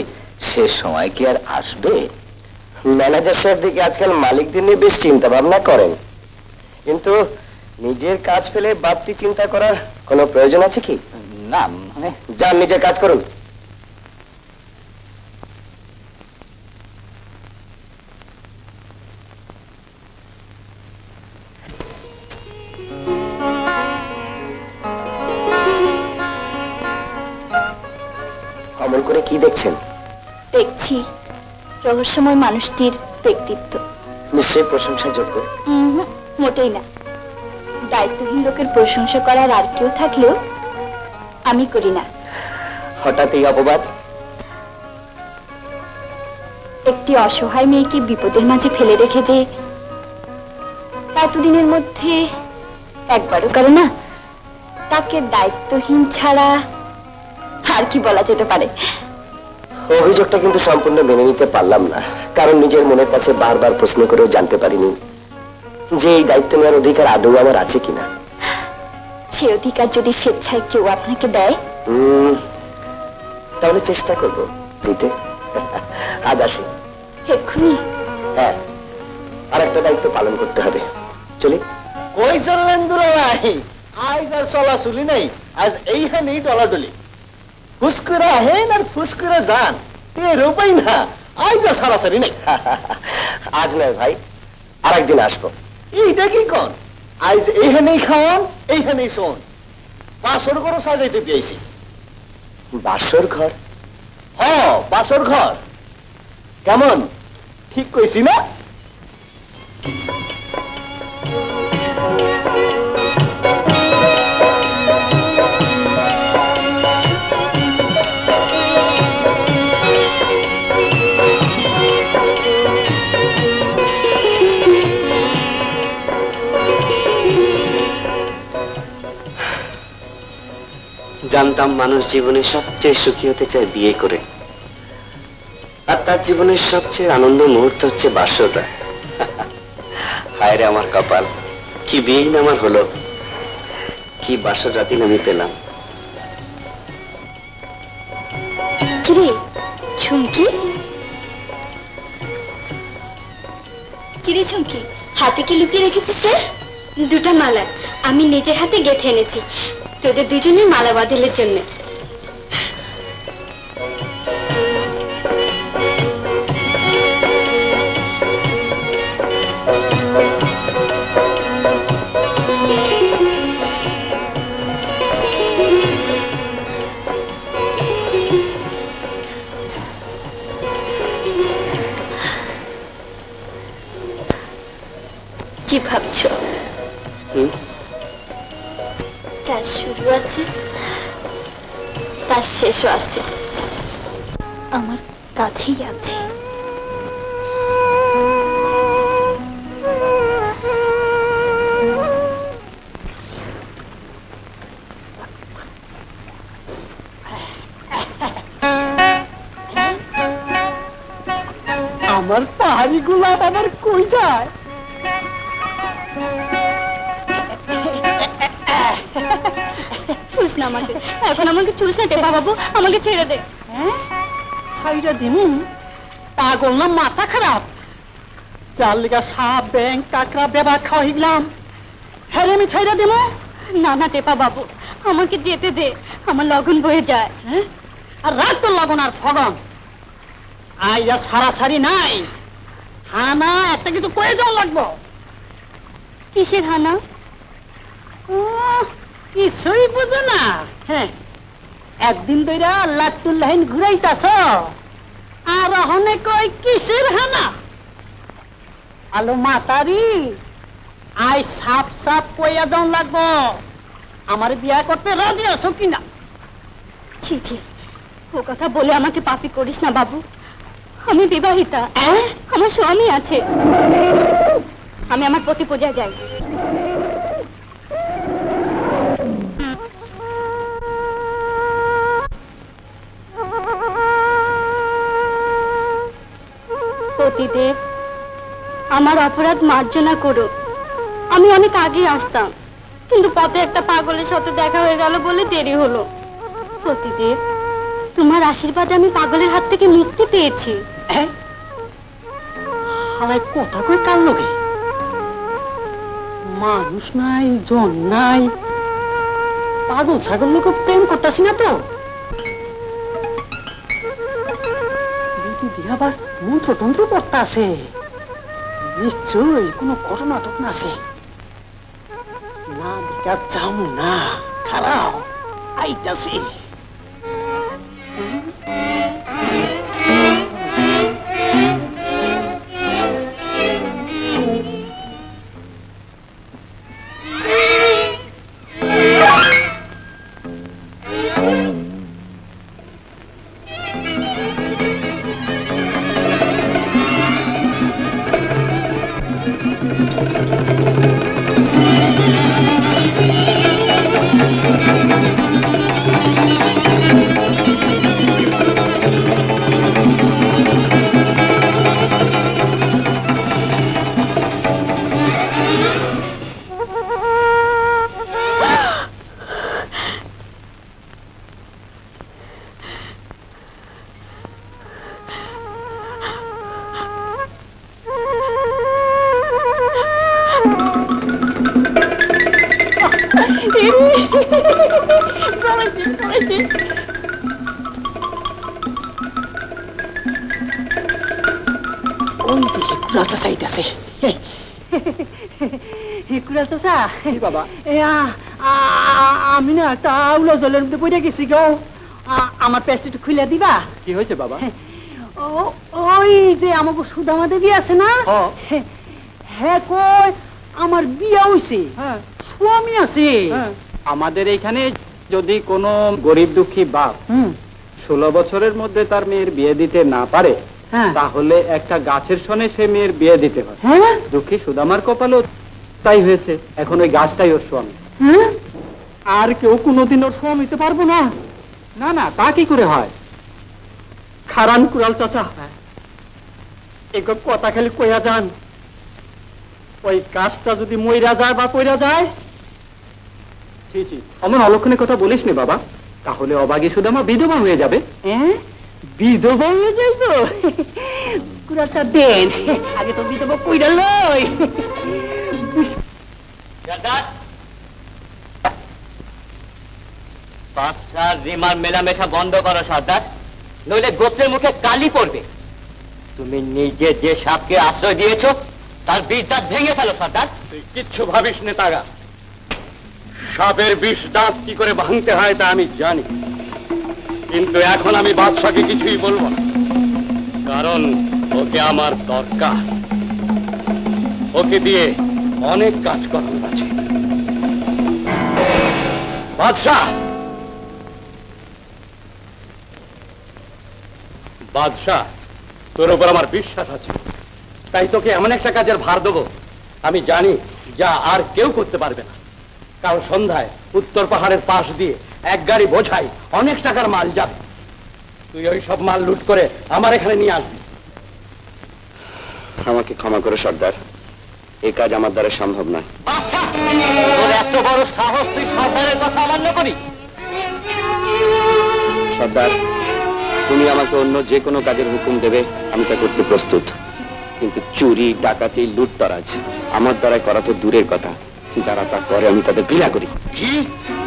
সে সময় কি আর আসবে? ম্যানেজার সাহেব দেখি আজকাল মালিকদের নিয়ে বেশ চিন্তা ভাবনা করেন, কিন্তু নিজের কাজ ফেলে বাড়তি চিন্তা করার কোনো প্রয়োজন আছে কি? না মানে, যান নিজের কাজ করুন। রহস্যময় মানুষটির ব্যক্তিত্ব নিশ্চয়ই প্রশংসাযোগ্য। মোটেই না। দায়িত্বহীন লোকের প্রশংসা করার আর কেউ থাকলেও আমি করি না। হঠাৎ এই অপবাদ! একটি অসহায় মেয়েকে বিপদের মাঝে ফেলে রেখে যে এতদিনের মধ্যে একবারও করে না, তাকে দায়িত্বহীন ছাড়া আর কি বলা যেতে পারে? অভিযোগটা কিন্তু সম্পূর্ণ মেনে নিতে পারলাম না, কারণ নিজের মনের কাছে বারবার প্রশ্ন করেও জানতে পারিনি যে এই দায়িত্ব নেওয়ার অধিকার আদৌ আমার আছে কিনা। সে অধিকার যদি স্বেচ্ছায় কেউ আপনাকে দেয় তাহলে চেষ্টা করবো দিতে। আজ আসি এক্ষুনি। হ্যাঁ, আর একটা দায়িত্ব পালন করতে হবে। চলি। কই চললেন দুলা ভাই? আজ আর চলাচলি নাই, আজ এইখানেই ডলাডলি। ফুসকুরা হেন আর ফুসকুরা যান, রোপাই না। আজ আর সরাসরি নেই। আজ নয় ভাই, আর একদিন আসবো। এইটা কি কন? আজ এইখানেই খাওয়ান, এইখানেই শোন। বাসর ঘরও সাজাইতে পেয়েছি। বাসর ঘর? হ, বাসর ঘর। কেমন ঠিক কইছি না? জানতাম মানুষ জীবনে সবচেয়ে সুখী হতে চায় বিয়ে করে, আর তার জীবনের সবচেয়ে আনন্দ মুহূর্ত হচ্ছে বাসরটা। হায় রে আমার কপাল, কি বিয়েই না আমার হলো, কি বাসর রাতে আমি পেলাম। কিরে ঝুমকি, কিরে ঝুমকি, হাতে কি লুকিয়ে রেখেছিস? সে দুটা মালা আমি নিজের হাতে গেঁথে এনেছি তোদের দুজনেই মালা বাঁধেলের জন্য। কি ভাবছ? তার শুরু আছে, তার শেষও আছে, আমার কাছেই আছে। আমার পাহাড়ি গোলাপ আমার কই যায়? এখন আমাকে চুষ না টেপা বাবু, আমাকে ছেড়ে দে। ছাইরা দিমু? পাগল না মাথা খারাপ? চার লিগা সাপ ব্যাং কাঁকড়া বেবা খাওয়াইলাম, হ্যাঁ আমি ছাইরা দিমু? না না টেপা বাবু, আমাকে যেতে দে, আমার লগন বয়ে যায়। আর রাত তোর লগন আর ফগন আইয়া সারাসারি নাই। হানা একটা কিছু কয়ে যাওয়া লাগবো। কিসের হানা? ও কিছুই বুঝো না? হ্যাঁ, একদিন ধরে লাট্টুর লাইন ঘুরাইতাছ আর অহনে কই কিসের হানা? আলো মাতারি, আই সাপ সাপ কইয়া যাওন লাগবো আমার বিয়া করতে রাজি আছো কিনা? ছি ছি, ও কথা বলে আমাকে পাপি করিস না বাবু, আমি বিবাহিতা, আমার স্বামী আছে, আমি আমার পতি পূজা যাই। পতিদেব, আমার অপরাধ মার্জনা করো। আমি অনেক আগে আসতাম, কিন্তু পথে একটা পাগলের সাথে দেখা হয়ে গেল বলে দেরি হলো। পতিদেব, তোমার আশীর্বাদে আমি পাগলের হাত থেকে মুক্তি পেয়েছি। কথা কই কার লগে? মানুষ নাই, জন নাই, পাগল ছাগল লোকে প্রেম করতেছি না তো? আবার মন্ত্রতন্ত্র পড়তে আছে নিশ্চয়ই, কোনো ঘটনা টটনা আছে না? দেখা যাও না, খারাও আইতাছি। আমি না একটা উলো জলের মধ্যে পড়ে গেছি গো, আমার পেস্ট একটু খুলে দিবা? কি হয়েছে বাবা? ওই যে আমাকে সুদামা দেবী আছে না, হ্যাঁ কই আমার বিয়া হইছে, স্বামী আছে। আমাদের এখানে যদি কোনো গরিব দুঃখী বাপ 16 বছরের মধ্যে তার মেয়ের বিয়ে দিতে না পারে, তাহলে একটা গাছের সনে সে মেয়ের বিয়ে দিতে হয়। দুঃখী সুদামার কপালও তাই হয়েছে, এখন ওই গাছটাই ওর স্বামী। আর কেউ কোনোদিন ওর ফর্ম নিতে পারবো না না না তা কি করে হয় খারান কুড়াল চাচা এক কথা খালি কইয়া যান ওই কাজটা যদি মইরা যায় বা পইরা যায় জি জি অমন অলক্ষণের কথা বলিস নি বাবা তাহলে অভাগী সুদামা বিধবা হয়ে যাবে হ্যাঁ বিধবা হয়ে যাইবো কুড়ালটা দেন আগে তো বিধবা কইরা লই দাদা বাদশার রিমার মেলামেশা বন্ধ করো সর্দার নইলে গোত্রের মুখে কালি পড়বে তুমি নিজে যে সাপকে আশ্রয় দিয়েছো তার বিষ দাঁত ভেঙে ফেলো সর্দার তুই কিচ্ছু ভাবিস নে তাগা সাপের বিষ দাঁত কি করে ভাঙতে হয় তা আমি জানি কিন্তু এখন আমি বাদশাকে কিছুই বলবো না কারণ ওকে আমার দরকার ওকে দিয়ে অনেক কাজ করানো আছে বাদশাহ বাদশাহ তোর উপর আমার বিশ্বাস আছে তাই তোকে এমন একটা কাজের ভার দেবো আমি জানি যা আর কেউ করতে পারবে না কাল সন্ধ্যায় উত্তর পাহাড়ের পাশ দিয়ে এক গাড়ি বোঝাই অনেক টাকার মাল যাবে তুই ওই সব মাল লুট করে আমার এখানে নিয়ে আসবি আমাকে ক্ষমা করো সর্দার এই কাজ আমার দ্বারা সম্ভব নয় তোর এত বড় সাহস তুই সর্দারের কথা অমান্য করিস সর্দার তুমি আমাকে অন্য যে কোনো কাজের হুকুম দেবে আমি তা করতে প্রস্তুত কিন্তু চুরি ডাকাতি লুটতরাজ আমার দ্বারা করা তো দূরের কথা যারা তা করে আমি তাদের ঘৃণা করি কি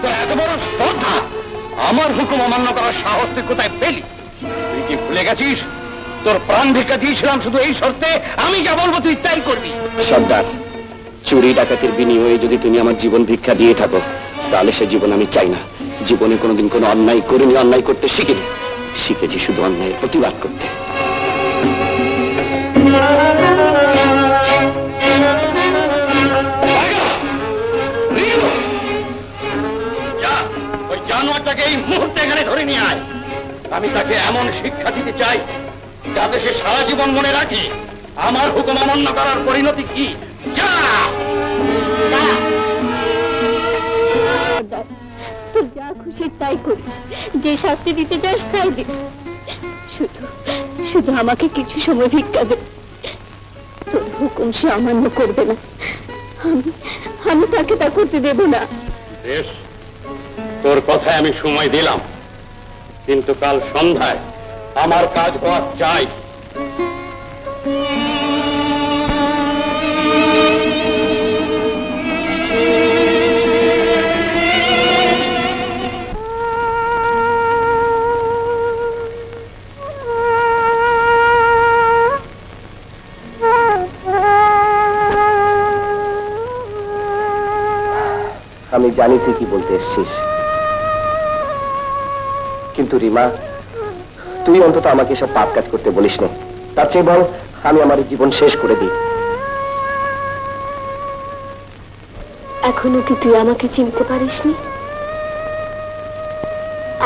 তো এত বড় স্পর্ধা আমার হুকুম অমান্য করার সাহস তুই কোথায় পেলি তুই কি ভুলে গেছিস তোর প্রাণ ভিক্ষা দিয়েছিলাম শুধু এই শর্তে আমি যা বলবো তুই তাই করবি সর্দার চুরি ডাকাতির বিনিময়ে যদি তুমি আমার জীবন ভিক্ষা দিয়ে থাকো তাহলে সে জীবন আমি চাই না জীবনে কোনোদিন কোনো অন্যায় করিনি অন্যায় করতে শিখিনি শিখেছি শুধু অন্যায়ের প্রতিবাদ করতে ওই জানোয়ারটাকে এই মুহূর্তে এখানে ধরে নিয়ে আয় আমি তাকে এমন শিক্ষা দিতে চাই যাতে সে সারা জীবন মনে রাখে আমার হুকুম অমান্য করার পরিণতি কি যা যা খুশি তাই করিস যে শাস্তি দিতে যাস তাই দিস শুধু শুধু আমাকে কিছু সময় ভিক্ষা দে তোর হুকুম সে অমান্য করবে না আমি তাকে তা করতে দেব না বেশ তোর কথায় আমি সময় দিলাম কিন্তু কাল সন্ধ্যায় আমার কাজ হওয়া চাই আমি জানি তুই কি বলতে এসছিস কিন্তু রিমা তুই অন্তত আমাকে সব পাপ কাজ করতে বলিস না তার চেয়ে বল আমি আমার জীবন শেষ করে দিই এখনো কি তুই আমাকে চিনতে পারিসনি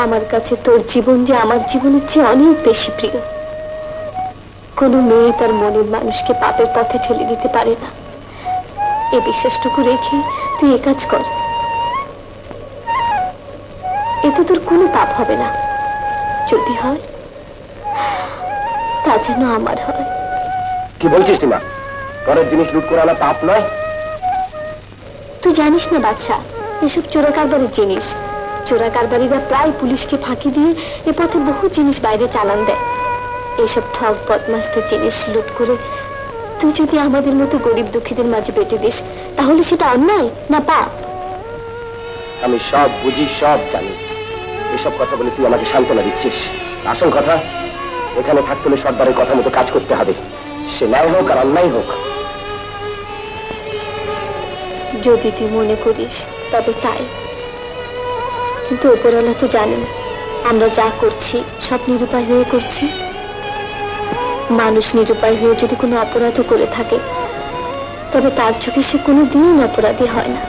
আমার কাছে তোর জীবন যে আমার জীবনের চেয়ে অনেক বেশি প্রিয় কোনো মেয়ে তার মনের মানুষকে পাপের পথে ঠেলে দিতে পারে না এ বিশ্বাসটুকু রেখে তুই এ কাজ কর এতে তোর কোনো পাপ হবে না যদি হয় তা যেন আমার হয় কি বলছিস না ঘরের জিনিস লুট করে আনা পাপ নয় তুই জানিস না বাদশা এসব চোরা কারবারির জিনিস চোরা কারবারিরা প্রায় পুলিশকে ফাঁকি দিয়ে এ পথে বহু জিনিস বাইরে চালান দেয় এসব ঠক বদমাশদের জিনিস লুট করে তুই যদি আমাদের মতো গরিব দুঃখীদের মাঝে বেটে দিস তাহলে সেটা অন্যায় না পাপ আমি সব বুঝি সব জানি এসব কথা বলে তুই আমাকে সান্ত্বনা দিচ্ছিস আসল কথা এখানে থাকতে হলে সর্দারের কথা মতো কাজ করতে হবে সে ন্যায় হোক আর অন্যায় হোক যদি তুই মনে করিস তবে তাই কিন্তু উপরওয়ালা তো জানেন আমরা যা করছি সব নিরুপায় হয়ে করছি মানুষ নিরুপায় হয়ে যদি কোনো অপরাধ করে থাকে তবে তার চোখে সে কোনো দিন অপরাধী হয় না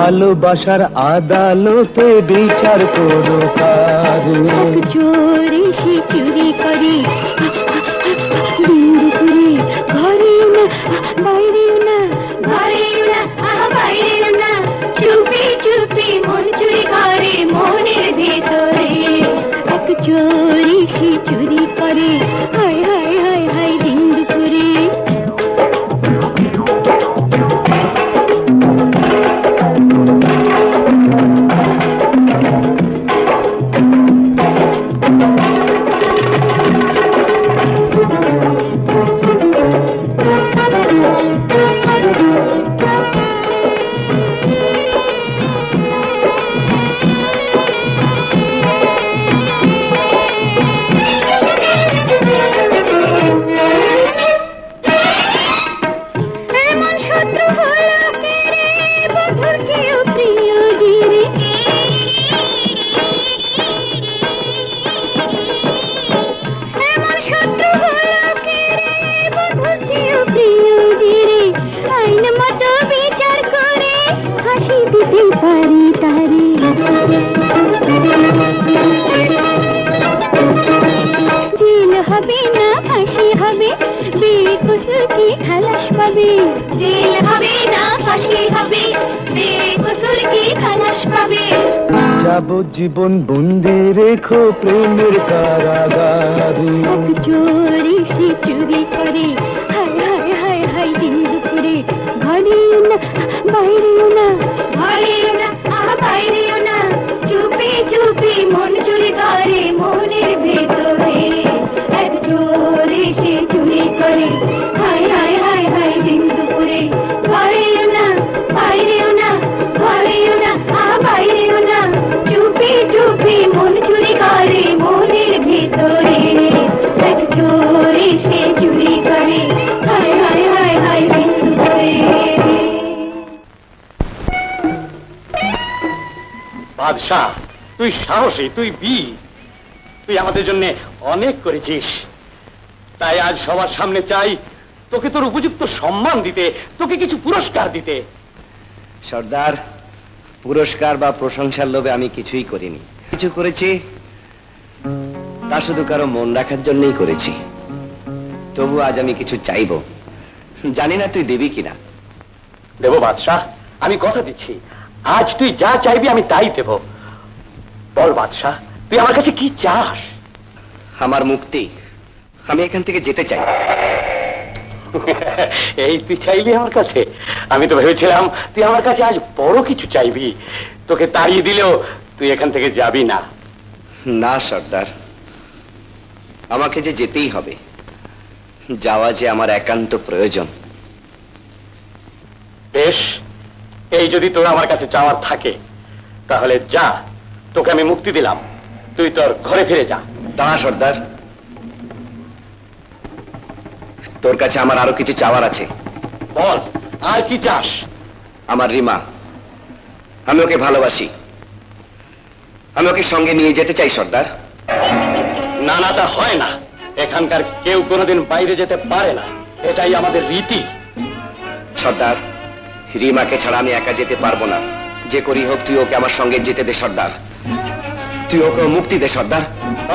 ভালোবাসার আদালতে বিচার করো কারে, চোরে সে চুরি করে ঘরেও না বাইরেও না, ঘরেও না বাইরেও না, চুপি চুপি মন চুরি করে মনের ভেতরে, এক চোরে সে চুরি করে। যাব জীবন বন্দি রেখো প্রেমের কারাগারে, চোরে সে চুরি করে হায় হায় হায় হায় দিন দুপুরে, ঘরেও না বাইরেও না, ঘরেও না বাইরেও না, চুপি চুপি মন চুরি করে মনের ভেতরে, এক চোরে সে চুরি করে হায় হায় হায় হায় দিন দুপুরে, ঘরেও না বাইরেও না, ঘরেও না বাইরেও না, চুপি চুপি মন চুরি করে মনের ভিতরে, এক চোরে সে চুরি করে হায় হায় হায় হায় বিন্দু করে। বাদশাহ, তুই সাহসী, তুই বীর, তুই আমাদের জন্য অনেক করেছিস, তাই আজ সবার সামনে চাই তোকে তোর উপযুক্ত সম্মান দিতে, তোকে কিছু পুরস্কার দিতে। সর্দার, পুরস্কার বা প্রশংসার লোভে আমি কিছুই করিনি, কিছু করেছি তা শুধু কারো মন রাখার জন্যই করেছি। তবু আজ আমি কিছু চাইব, জানি না তুই দিবি কিনা। দেব বাদশাহ, আমি কথা দিচ্ছি, আজ তুই যা চাইবি আমি তাই দেব। বল বাদশাহ, তুই আমার কাছে কি চাস? আমার মুক্তি, আমি এখান থেকে যেতে চাই। এই তুই চাইবি আমার কাছে? আমি তো ভেবেছিলাম তুই আমার কাছে আজ বড় কিছু চাইবি, তোকে তাড়িয়ে দিলেও তুই এখান থেকে যাবি না। না সর্দার, আমাকে যে যেতেই হবে, যাওয়া যে আমার একান্ত প্রয়োজন। বেশ, এই যদি তোর আমার কাছে চাওয়ার থাকে তাহলে যা, তোকে আমি মুক্তি দিলাম, তুই তোর ঘরে ফিরে যা। তা সর্দার, তোর কাছে আমার আরো কিছু চাওয়ার আছে। বল, আর কি চাস? আমার রিমা, আমি ওকে ভালোবাসি, আমি ওকে সঙ্গে নিয়ে যেতে চাই। সর্দার, না না, তা হয় না, এখানকার কেউ কোনোদিন বাইরে যেতে পারে না, এটাই আমাদের রীতি। সর্দার, রিমাকে ছাড়া আমি একা যেতে পারবো না। যে করি হোক তুই ওকে আমার সঙ্গে যেতে দে সর্দার, তুই ওকে মুক্তি দে সর্দার।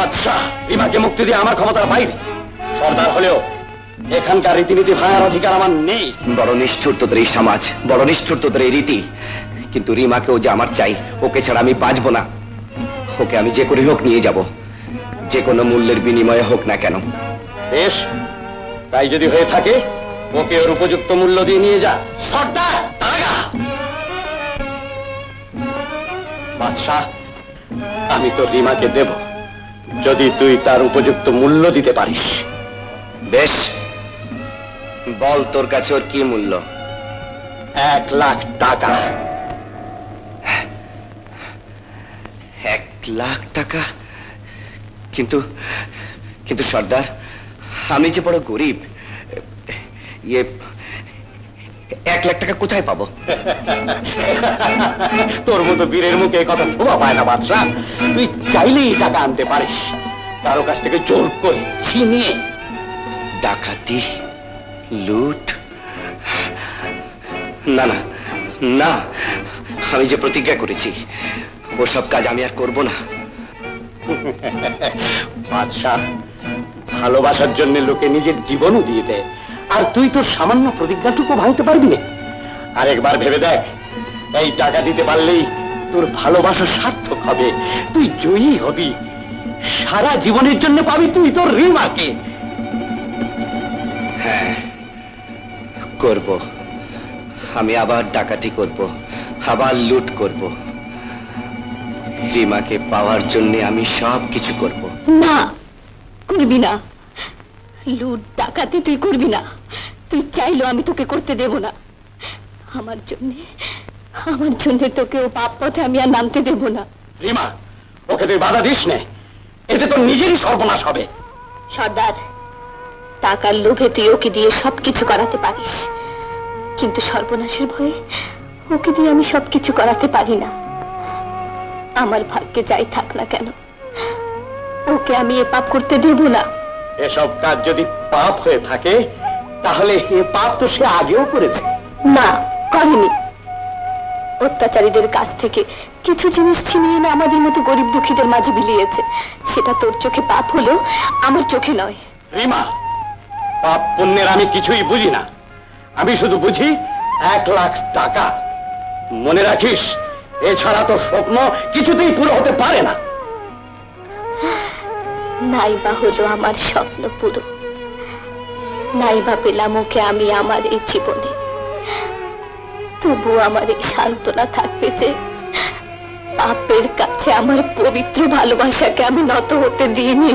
আচ্ছা, রিমাকে মুক্তি দিয়ে আমার ক্ষমতার বাইরে সর্দার হলেও এখানকার রীতিনীতি ভাঙার অধিকার আমার নেই। বড় নিষ্ঠুর তোদের এই সমাজ, বড় নিষ্ঠুর তোদের এই রীতি। কিন্তু রিমাকে ও যে আমার চাই, ওকে ছাড়া আমি বাঁচবো না। ওকে আমি যে করি হোক নিয়ে যাব, যে কোনো মূল্যের বিনিময়ে হোক না কেন। বেশ, তাই যদি হয়ে থাকে ওকে ওর উপযুক্ত মূল্য দিয়ে নিয়ে যা। সর্দার, বাদশাহ, আমি তো রিমাকে দেব যদি তুই তার উপযুক্ত মূল্য দিতে পারিস। বেশ, বল তোর কাছে ওর কি মূল্য? 1 লাখ টাকা। 1 লাখ টাকা? কিন্তু কিন্তু সর্দার, আমি যে বড় গরিব, 1 লাখ টাকা কোথায় পাবো? তোর মতো বীরের মুখে এই কথা শোনা পায় না বাদশাহ। তুই চাইলেই টাকা আনতে পারিস, কারো কাছ থেকে জোর করে ছিনিয়ে। ডাকাতি, লুট? না না না, আমি যে প্রতিজ্ঞা করেছি ওসব কাজ আমি আর করবো না। বাদশাহ, ভালোবাসার জন্য লোকে নিজের জীবনও দিয়ে দেয়, আর তুই তোর সামান্য প্রতিজ্ঞাটুকু ভাঙতে পারবি না? আরেকবার ভেবে দেখ, এই টাকা দিতে পারলেই তোর ভালোবাসা সার্থক হবে, তুই জয়ী হবি, সারা জীবনের জন্য পাবি তুই তোর রিমাকে। হ্যাঁ, করব। আমি আবার ডাকাতি করব, আবার লুট করব, রিমাকে পাওয়ার জন্য আমি সব কিছু করব। না, করবি না। লুট ডাকাতি তুই করবি না, তুই চাইলেও আমি তোকে করতে দেব না। আমার জন্য, আমার জন্য তোকে ও পাপ পথে আমি আর নামতে দেব না। রিমা, ওকে তুই বাধা দিস না, এতে তোর নিজেরই সর্বনাশ হবে। সর্দার, টাকার লোভে তুই ওকে দিয়ে সবকিছু করাতে পারিস, কিন্তু সর্বনাশের ভয়ে ওকে দিয়ে আমি সবকিছু করাতে পারি না। আমার ভাগ্যে যাই থাক না কেন, ওকে আমি এ পাপ করতে দেব না। এসব কাজ যদি পাপ হয়ে থাকে, তাহলে এ পাপ তো সে আগেও করেছে। না, করেনি। অত্যাচারীদের কাছ থেকে কিছু জিনিস ছিনিয়ে না আমাদের মতো গরিব দুঃখীদের মাঝে বিলিয়েছে, সেটা তোর চোখে পাপ হলো, আমার চোখে নয়। রিমা, পাপ পুণ্যের আমি কিছুই বুঝি না, আমি শুধু বুঝি 1 লাখ টাকা। মনে রাখিস, এছাড়া তো স্বপ্ন কিছুতেই পুরো হতে পারে না। নাইবা হলো আমার স্বপ্ন পুরো, নাইবা পেলাম ওকে আমি আমার এই জীবনে, তবু আমার এই সান্ত্বনা থাকবে যে পাপের কাছে আমার পবিত্র ভালোবাসাকে আমি নত হতে দিইনি।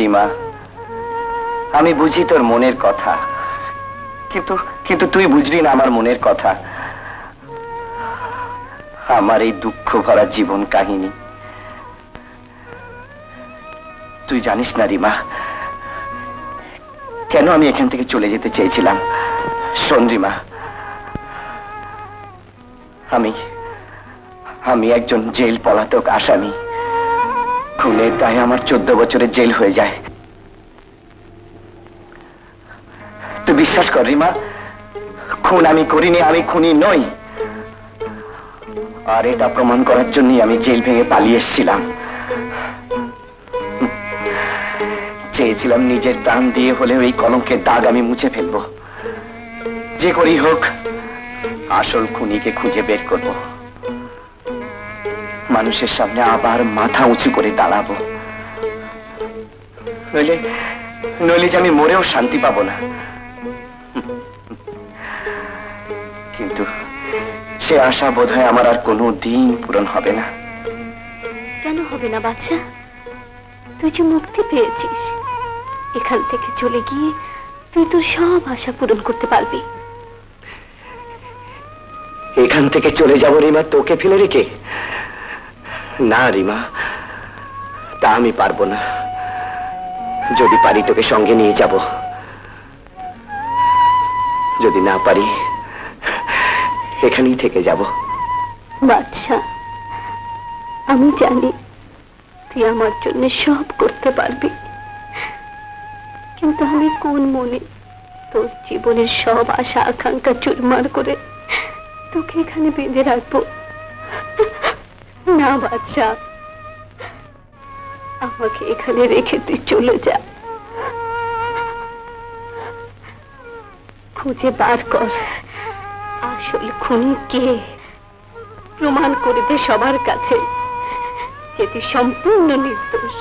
রিমা, আমি বুঝি তোর মনের কথা, কিন্তু কিন্তু তুই বুঝলি না আমার মনের কথা, আমার এই দুঃখ ভরা জীবন কাহিনী। তুই জানিস না রিমা, কেন আমি এখান থেকে চলে যেতে চেয়েছিলাম। শোন রিমা, আমি একজন জেল পলাতক আসামি। খুনের দায়ে আমার 14 বছরের জেল হয়ে যায়। তুই বিশ্বাস কর রিমা, খুন আমি করিনি, আমি খুনি নই। আর এটা প্রমাণ করার জন্যই আমি জেল ভেঙে পালিয়ে এসেছিলাম। চেয়েছিলাম নিজের প্রাণ দিয়ে হলেও এই কলঙ্কের দাগ আমি মুছে ফেলবো, যে করেই হোক আসল খুনিকে খুঁজে বের করবো, মানুষের সামনে আবার মাথা উঁচু করে দাঁড়াবো। নইলে যে আমি মরেও শান্তি পাবো না। কিন্তু সে আশা বোধহয় আমার আর কোনো দিন পূরণ হবে না। কেন হবে না বাচ্চা? তুই যে মুক্তি পেয়েছিস, এখান থেকে চলে গিয়ে তুই তোর সব আশা পূরণ করতে পারবি। এখান থেকে চলে যাবো রিমা তোকে ফেলে রেখে? না রিমা, তা আমি পারবো না। যদি পারি তোকে সঙ্গে নিয়ে যাব, যদি না পারি এখানেই থেকে যাব। বাদশা, আমি জানি তুই আমার জন্য সব করতে পারবি, কিন্তু আমি কোন মনে তোর জীবনের সব আশা আকাঙ্ক্ষা চুরমার করে তোকে এখানে বেঁধে রাখবো না। বাদশা, আমাকে এখানে রেখে তুই চলে যা, খুঁজে বার কর আসল খুনি কে, প্রমাণ করে দে সবার কাছে যে তুই সম্পূর্ণ নির্দোষ।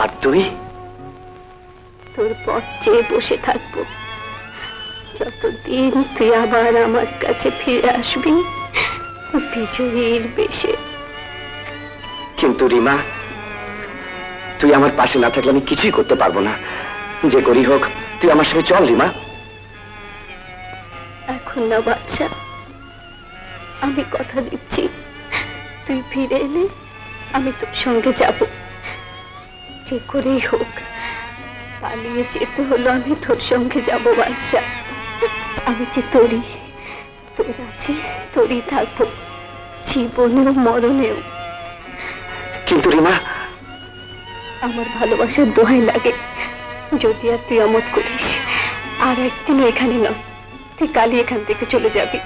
আর তুই? তোর পথ চেয়ে বসে থাকবো যতদিন তুই আবার আমার কাছে ফিরে আসবি বিজয়ীর বেশে। কিন্তু রিমা, তুই আমার পাশে না থাকলে আমি কিছুই করতে পারবো না। যে করি হোক তুই আমার সঙ্গে চল রিমা। এখন না বাচ্চা, আমি কথা দিচ্ছি তুই ফিরে এলে আমি তোর সঙ্গে যাব। যে করেই হোক পালিয়ে যেতে হলো আমি তোর সঙ্গে যাব বাচ্চা। আমি যে তোরই, তোর আছে তোরই থাকবো জীবনেও মরণেও। কিন্তু রিমা, আমার ভালোবাসার দোহাই লাগে যদি আর তুই অমত করিস। আর একদিনও এখানে না, তুই কালই এখান থেকে চলে যাবি।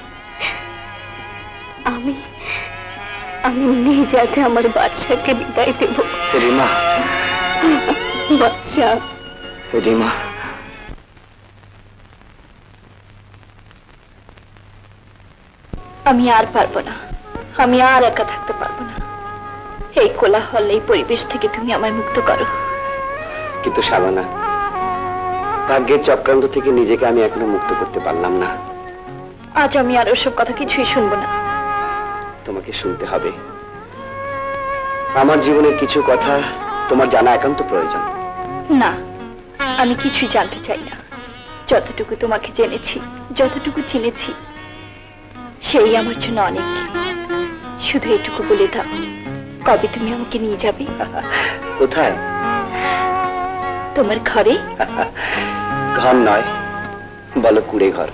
আমি নিয়ে যাতে আমার বাদশাকে বিদায় দেব। রিমা, বাদশা, রিমা, আমি আর পারবো না, আমি আর একা থাকতে পারবো না। এই কোলাহল, এই পরিবেশ থেকে তুমি আমায় মুক্ত করো। কিন্তু শাবানা, ভাগ্যের চক্রান্ত থেকে নিজেকে আমি এখনো মুক্ত করতে পারলাম না। আজ আমি আর ওসব কথা কিছুই শুনবো না। তোমাকে শুনতে হবে। আমার জীবনের কিছু কথা তোমার জানা একান্ত প্রয়োজন। না, আমি কিছুই জানতে চাই না। যতটুকু তোমাকে জেনেছি, যতটুকু চিনেছি, সেই আমার জন্য অনেক। শুধু এটুকু বলে দাও, কবে তুমি আমাকে নিয়ে যাবে? কোথায়? তোমার ঘরে? ঘর নয়, বলো কুড়ে ঘর।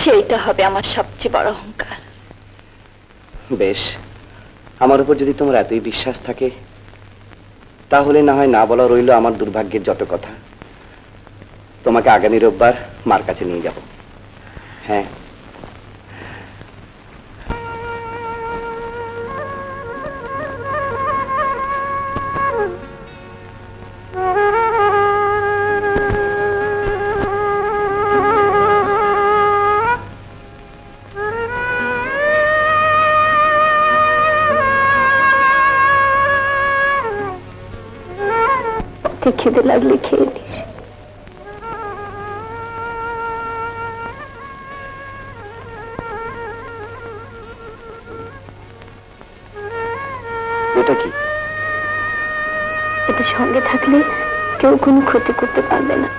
সেইটা হবে আমার সবচেয়ে বড় অহংকার। বেশ, আমার উপর যদি তোমার এতই বিশ্বাস থাকে তাহলে না হয় না বলা রইল আমার দুর্ভাগ্যের যত কথা। তোমাকে আগামী রোববার মার কাছে নিয়ে যাব। হ্যাঁ, খিদে লাগলে খেয়ে নিস। এটা কি? এটা সঙ্গে থাকলে কেউ কোনো ক্ষতি করতে পারবে না।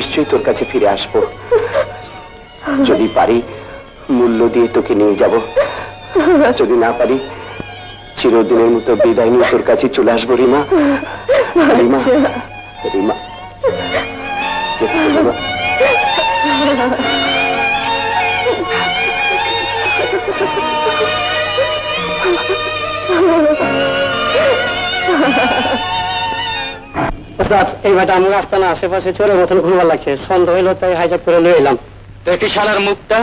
নিশ্চয়ই তোর কাছে ফিরে আসবো, যদি পারি মূল্য দিয়ে তোকে নিয়ে যাব, যদি না পারি চিরদিনের মতো বিদায় নিয়ে তোর কাছে চলে আসবো রিমা। রিমা রিমা এই বেটা আমি রাস্তা না আশেপাশে চোরের মতন ঘুরবার লাগছে, সন্ধ্যা হইল তাই হাইজ্যাক করে নিয়ে এলাম। দেখি শালার মুখটা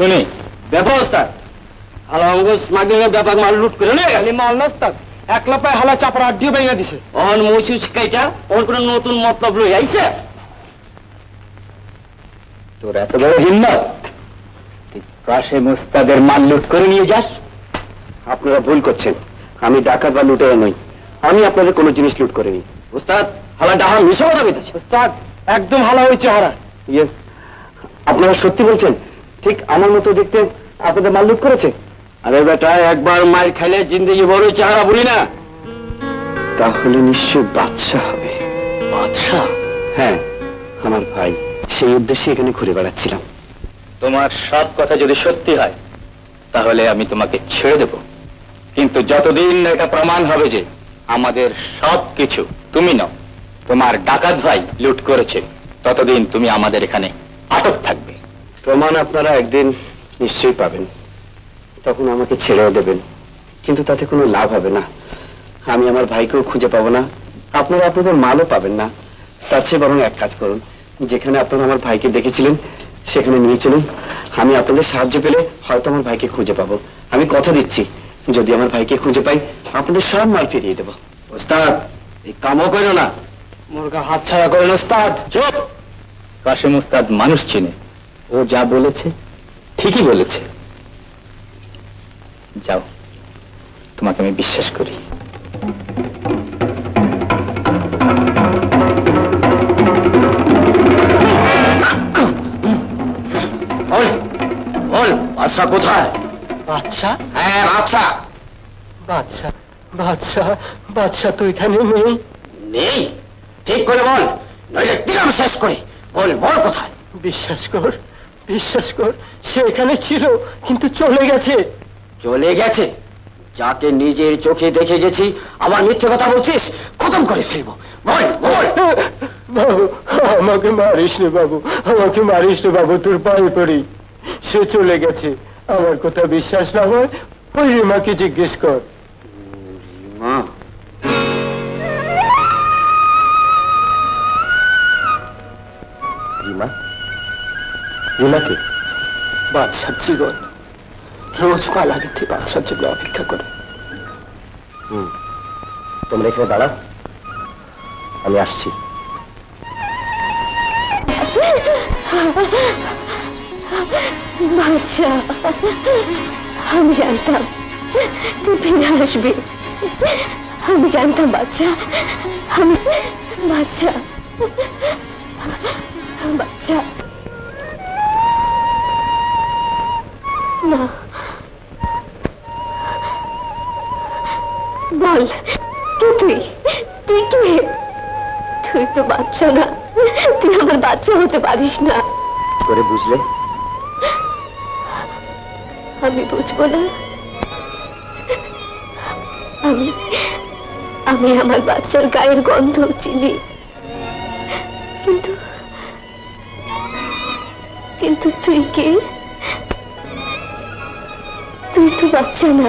শুনি ব্যবস্থা লুট করে একলা পায়ে হালা চাপড়া দিয়ে ভেঙে দিছে অন মসুজ কাইটা ওর কোন নতুন মতলব লই আইছে। তোর এত বড় হিম্মত তুই কাশে মোস্তাদের মাল লুট করে নিয়ে যাস? আপনারা ভুল করছেন, আমি ডাকাত বা লুটেরা নই, আমি আপনাদের কোনো জিনিস লুট করিনি। ওস্তাদ হালা ডাহা মিশে কথা কইতাছে। ওস্তাদ একদম হালা হইছে হারা। আপনারা সত্যি বলছেন? ঠিক আমার মতো দেখতে আপনাদের মাল লুট করেছে? আরে বেটা একবার মার খাইলে জিন্দগি বড় চারা বুড়ি না। তাহলে নিশ্চয় বাদশা হবে। বাদশা? হ্যাঁ আমার ভাই, সেই উদ্দেশ্যে এখানে ঘুরে বেড়াচ্ছিলাম। তোমার সব কথা যদি সত্যি হয় তাহলে আমি তোমাকে ছেড়ে দেব, কিন্তু যতদিন এটা প্রমাণ হবে যে আমাদের সব কিছু তুমি নাও, তোমার ডাকাত ভাই লুট করেছে, ততদিন তুমি আমাদের এখানে আটক থাকবে। প্রমাণ আপনারা একদিন নিশ্চয়ই পাবেন, তখন আমাকে ছেড়েও দেবেন, কিন্তু তাতে কোনো লাভ হবে না। আমি আমার ভাইকেও খুঁজে পাবো না, আপনারা আপনাদের মালও পাবেন না। তার চেয়ে বরং এক কাজ করুন, যেখানে আপনারা আমার ভাইকে দেখেছিলেন সেখানে নিয়ে চলুন, আমি আপনাদের সাহায্য পেলে হয়তো আমার ভাইকে খুঁজে পাবো। আমি কথা দিচ্ছি যদি আমার ভাইকে খুঁজে পাই আপনাদের সব মাল ফিরিয়ে দেবো। ওস্তাদ এই কামও করো না, মুরগা হাত ছাড়া করেন। ওস্তাদ চুপ। কাশেম ওস্তাদ মানুষ চিনে, ও যা বলেছে ঠিকই বলেছে। যাও, তোমাকে আমি বিশ্বাস করি। বাদশা কোথায়? বাদশা? হ্যাঁ বাদশা। বাদশা বাদশা বাদশা তুই এখানে নেই? নেই? ঠিক করে বল, নইলে দিলাম শেষ করে। বল বল কোথায়? বিশ্বাস কর, বিশ্বাস কর, সে এখানে ছিল কিন্তু চলে গেছে। চলে গেছে? যাকে নিজের চোখে দেখে গেছি আমার মিথ্যে কথা বলছিস? খতম করে ফেলবো। বল বল। বাবু আমাকে মারিস রে বাবু, আমাকে মারিস রে বাবু, তোর পায়ে পড়ি। সে চলে গেছে। আমার কথা বিশ্বাস না হয় ওই রিমাকে জিজ্ঞেস কর। রিমা? রিমা? রিমাকে? বাদশার জীবন রোজ কাল আগে থেকে বাদশার জন্য অপেক্ষা করে। তোমরা এখানে দাঁড়া, আমি আসছি। বাদশা আমি জানতাম তুই ফিরে আসবি, আমি জানতাম বাদশা। আমি বাদশা বাদশা না, বল তুই তুই তুই কে? তুই তো বাদশা না, তুই আমার বাদশা হতে পারিস না। করে বুঝলে? আমি বুঝবো না, আমি আমার বাচ্চার গায়ের গন্ধ চিনি, কিন্তু তুই কে? তুই তো বাচ্চা না।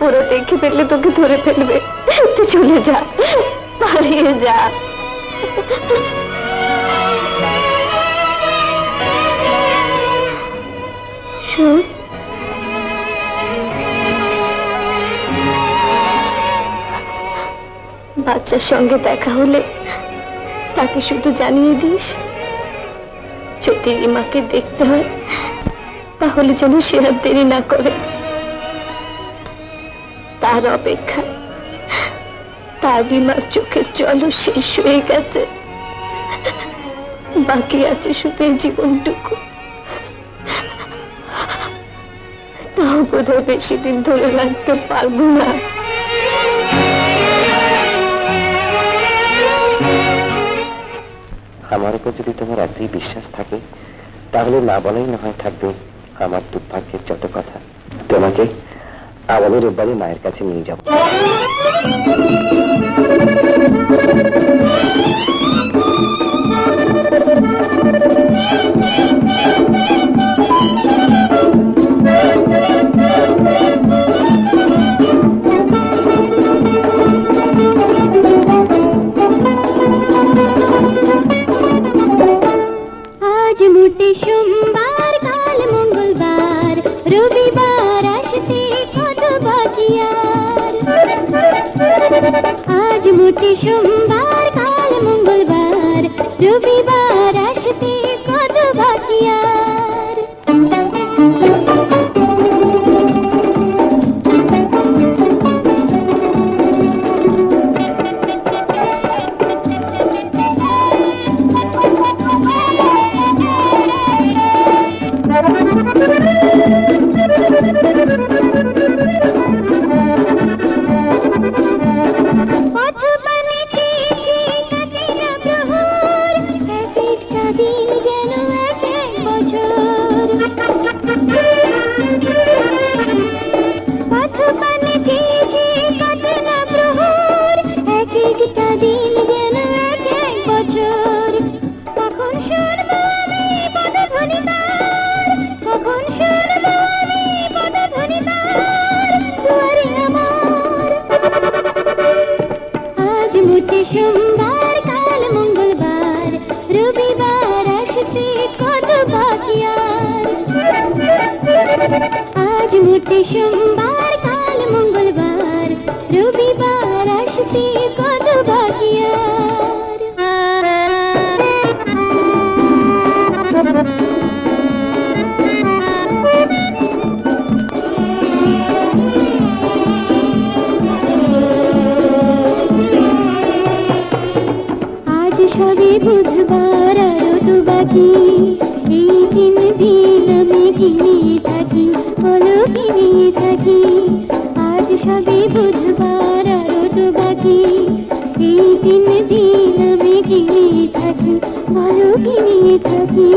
पूरा देखे पहले तो थोड़े फैलवे, तो चले जा, पालिए जा। বাচ্চার সঙ্গে দেখা হলে তাকে শুধু জানিয়ে দিস, যদি ইমাকে দেখতে হয় তাহলে যেন সে আর দেরি না করে। তার অপেক্ষা তার ইমার চোখের জলও শেষ হয়ে গেছে, বাকি আছে শুধু জীবনটুকু, তাও বোধহয় বেশি দিন ধরে রাখতে পারবো না। আমার উপর যদি তোমার এতই বিশ্বাস থাকে তাহলে না বলাই না হয় থাকবে আমার দুর্ভাগ্যের যত কথা। তোমাকে আগামী রোববারে মায়ের কাছে নিয়ে যাব। सोमवार काल मंगलवार रविवार आशते कत बाकियार। आज मोटे सोमवार काल मंगलवार रविवार आशते कत बाकियार। सोमवार काल मंगलवार रविवार आशते कत बाकियार। आज मोटे सोमवार काल मंगलवार रविवार आशते कत बाकियार। बुधवार ऋतु बाकी दिन भी नमी गिनी थी बोलो गिनी थी। आज सबे बुधवार ऋतु बाकी दिन भी नमी गिनी थी बोलो गिनी थी।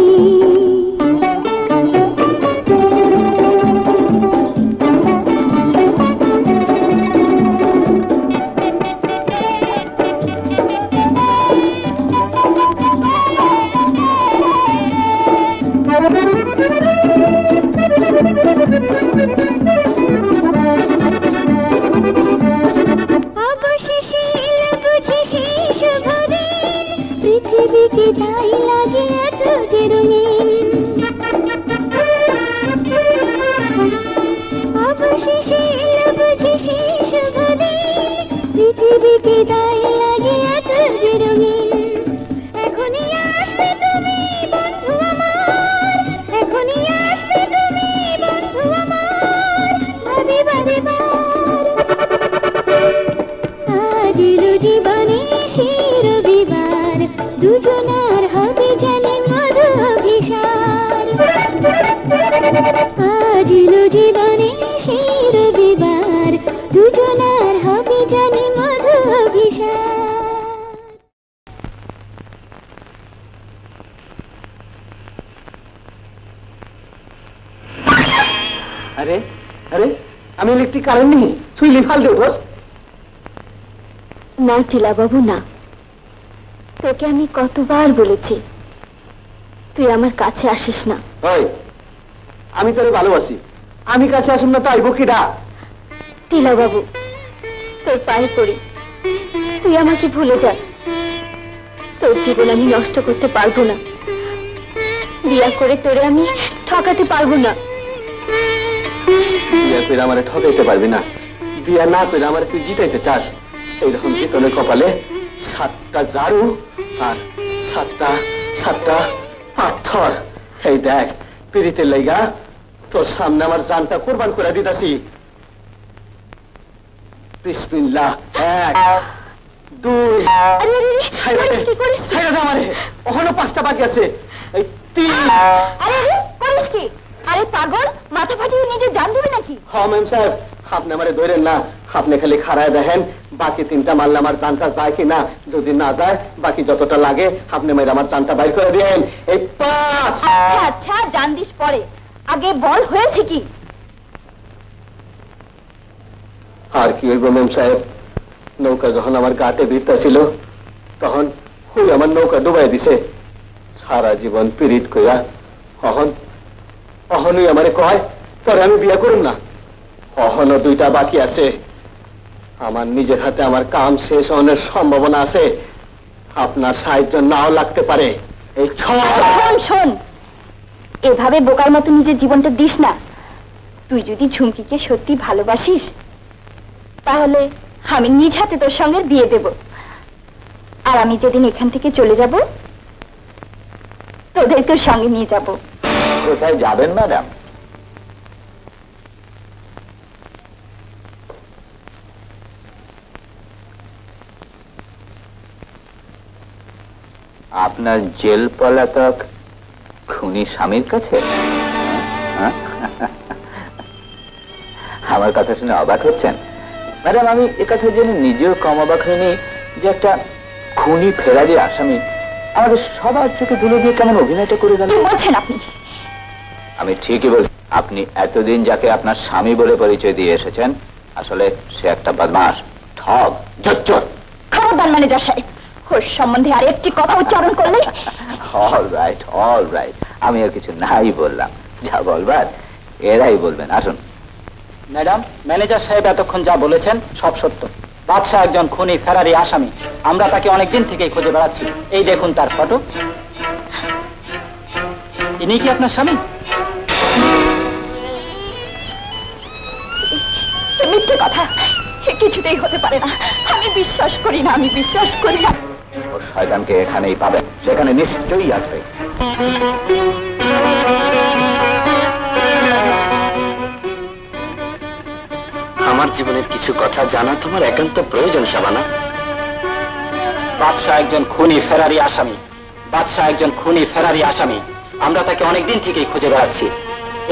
इलेक्ट्रिक कारण नहीं सुई फाल देवस ना टीला बाबू ना তোকে আমি কতবার বলেছি তুই আমার কাছে আসিস না ওই আমি তোরে ভালোবাসি আমি কাছে আসুম না তো আইব কিডা টিলা বাবু তুই পায়ে পড়ি তুই আমাকে ভুলে যা তোর জীবন আমি নষ্ট করতে পারবো না বিয়া করে তোরে আমি ঠকাতে পারবো না বিয়া করে আমারে ঠকাইতে পারবি না বিয়া না করে আমারে তুই জিতাইতে চাস এইরকম জিতলে কপালে সাতটা জারু আর সাতটা সাতটা পাথর এই দেখ পিরিতে লাগা তোর সামনে আমার জানটা কুরবান করে দিতাছি বিসমিল্লাহ এক দুই আরে আরে কি করিস ছাইড়া দে আমারে ওখানে পাঁচটা বাকি আছে এই তিন আরে আরে করিস কি আরে পাগল মাথা ফাটিয়ে নিজে জান দিবি নাকি হ্যাঁ ম্যাম সাহেব আপনি আমারে ধরেন না আপনি খালি খাড়ায় দেখেন বাকি তিনটা মারলে আমার জানটা যায় কিনা যদি না যায় বাকি যতটা লাগে আপনি মেরে আমার জানটা বাইর করে দেন এই পাঁচ আচ্ছা আচ্ছা জান দিস পরে আগে বল হয়েছে কি আর কি হইব মেম সাহেব নৌকা যখন আমার গাটে ভিড়তা ছিল তখন হুই আমার নৌকা ডুবাই দিছে সারা জীবন পীড়িত কইয়া অহন অহনই আমারে কয় তোরে আমি বিয়া করুম না অহনও দুইটা বাকি আছে আমার নিজের হাতে আমার কাম শেষ হওয়ার সম্ভাবনা আছে আপনার সাহায্য নাও লাগতে পারে এই শোন এভাবে বোকার মতো নিজের জীবনটা দিস না তুই যদি ঝুমকিকে সত্যি ভালোবাসিস তাহলে আমি নিজ হাতে তোর সঙ্গে বিয়ে দেব আর আমি যেদিন এখান থেকে চলে যাব তোদের তোর সঙ্গে নিয়ে যাব কোথায় যাবেন ম্যাডাম আপনার জেল পলাতক খুনি স্বামীর কাছে আমার কথা শুনে অবাক হচ্ছেন ম্যাডাম আমি একথা জেনে নিজেও কম অবাক হইনি যে একটা খুনি ফেরারি আসামি আমাদের সবার চোখে ধুলো দিয়ে কেমন অভিনয়টা করে গেল আপনি আমি ঠিকই বলছি আপনি এতদিন যাকে আপনার স্বামী বলে পরিচয় দিয়ে এসেছেন আসলে সে একটা বদমাশ ঠগ জচ্চর খবরদার ম্যানেজার সাহেব সম্বন্ধে আর একটি কথা উচ্চারণ করলে অল রাইট আমি আর কিছু নাই বললাম যা বলবার এরাই বলবেন আসুন ম্যাডাম ম্যানেজার সাহেব এতক্ষণ যা বলেছেন সব সত্য বাদশা একজন খুনি ফেরারি আসামি আমরা তাকে অনেকদিন থেকেই খুঁজে বেড়াচ্ছি এই দেখুন তার ফটো ইনি কি আপনার স্বামী মিথ্যে কথা কিছুতেই হতে পারে না আমি বিশ্বাস করি না আমি বিশ্বাস করি না ওর শয়তানকে এখানেই পাবে সেখানে নিশ্চয়ই আসবে আমার জীবনের কিছু কথা জানা তোমার একান্ত প্রয়োজন শাবানা বাদশা একজন খুনি ফেরারি আসামি বাদশা একজন খুনি ফেরারি আসামি আমরা তাকে অনেকদিন থেকেই খুঁজে বেড়াচ্ছি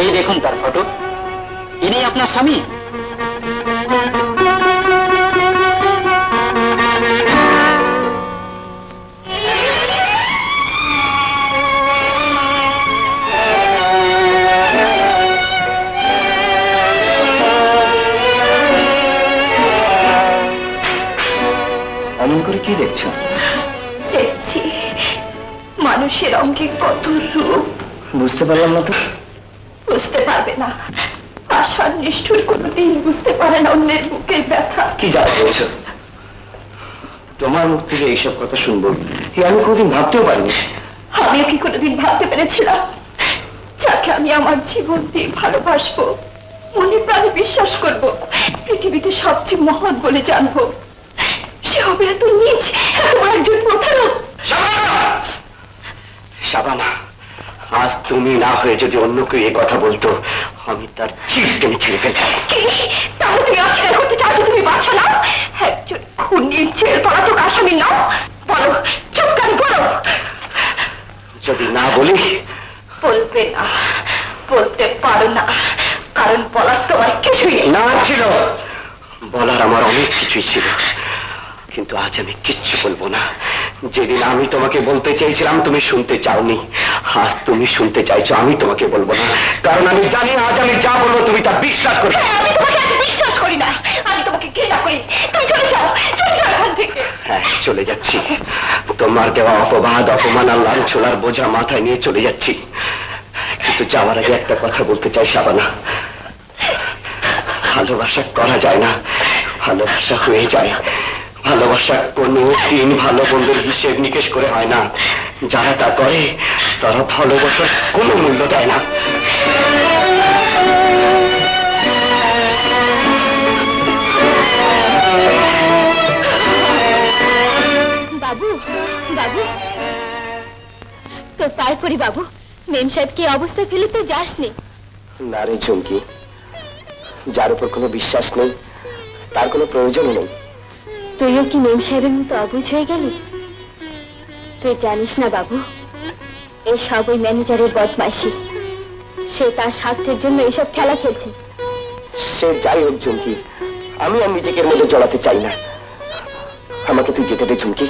এই দেখুন তার ফটো ইনি আপনার স্বামী কি দেখছো দেখছি মানুষের অঙ্গে কত রূপ বুঝতে পারলাম না তো বুঝতে পারবে না আশার নিষ্ঠুর কোনোদিন বুঝতে পারে না অন্যের বুকে ব্যথা কি যা বলছো তোমার মুখ থেকে এইসব কথা শুনবো আমি কোনোদিন ভাবতেও পারিনি আমিও কি কোনোদিন ভাবতে পেরেছিলাম যাকে আমি আমার জীবন দিয়ে ভালোবাসবো মনে প্রাণে বিশ্বাস করবো পৃথিবীতে সবচেয়ে মহৎ বলে জানবো শাবানা আজ তুমি না হয়ে যদি অন্য কেউ এই কথা বলতো আমি তার চিরদিনই ছেড়ে ফেলতাম তুমি বাঁচো না একজন খুনির জেল পলাতক আসামি নাও বলো চুপ করে বলো যদি না বলি বলবে না বলতে পারো না কারণ বলার তোমার কিছুই না ছিল বলার আমার অনেক কিছুই ছিল কিন্তু আজ আমি কিচ্ছু বলবো না যেদিন আমি তোমাকে বলতে চাইছিলাম তুমি শুনতে চাওনি আজ তুমি শুনতে চাইছো আমি তোমাকে বলবো না কারণ আমি জানি আজ আমি যা বলবো তুমি তা বিশ্বাস করবে চলে যাচ্ছি। তোমার দেওয়া অপবাদ অপমান আর লাঞ্ছনার বোঝা মাথায় নিয়ে চলে যাচ্ছি। কিন্তু যাওয়ার আগে একটা কথা বলতে চাই শাবানা, ভালোবাসা করা যায় না, ভালোবাসা হয়ে যায়। ভালোবাসা কোনো দিন ভালো বন্ধুর হিসেব নিকেশ করে হয় না, যারা তা করে তারা ভালোবাসার কোনো মূল্য দেয় না। বাবু বাবু তোর পায়ে পড়ি বাবু, মেম সাহেবকে অবস্থায় ফেলে তো যাসনি। না রে চুমকি, যার উপর কোনো বিশ্বাস নেই তার কোনো প্রয়োজন নেই। তুইও কি মেম সাহেবের মতো অবুঝ হয়ে গেলি? তুই জানিস না বাবু, এই সব ওই ম্যানেজারের বদমাইশি, সে তার স্বার্থের জন্য এইসব খেলা খেলছে। সে যাই হোক চুমকি, আমি আর নিজেকে মধ্যে জড়াতে চাই না। আমাকে তুই যেতে দে চুমকি।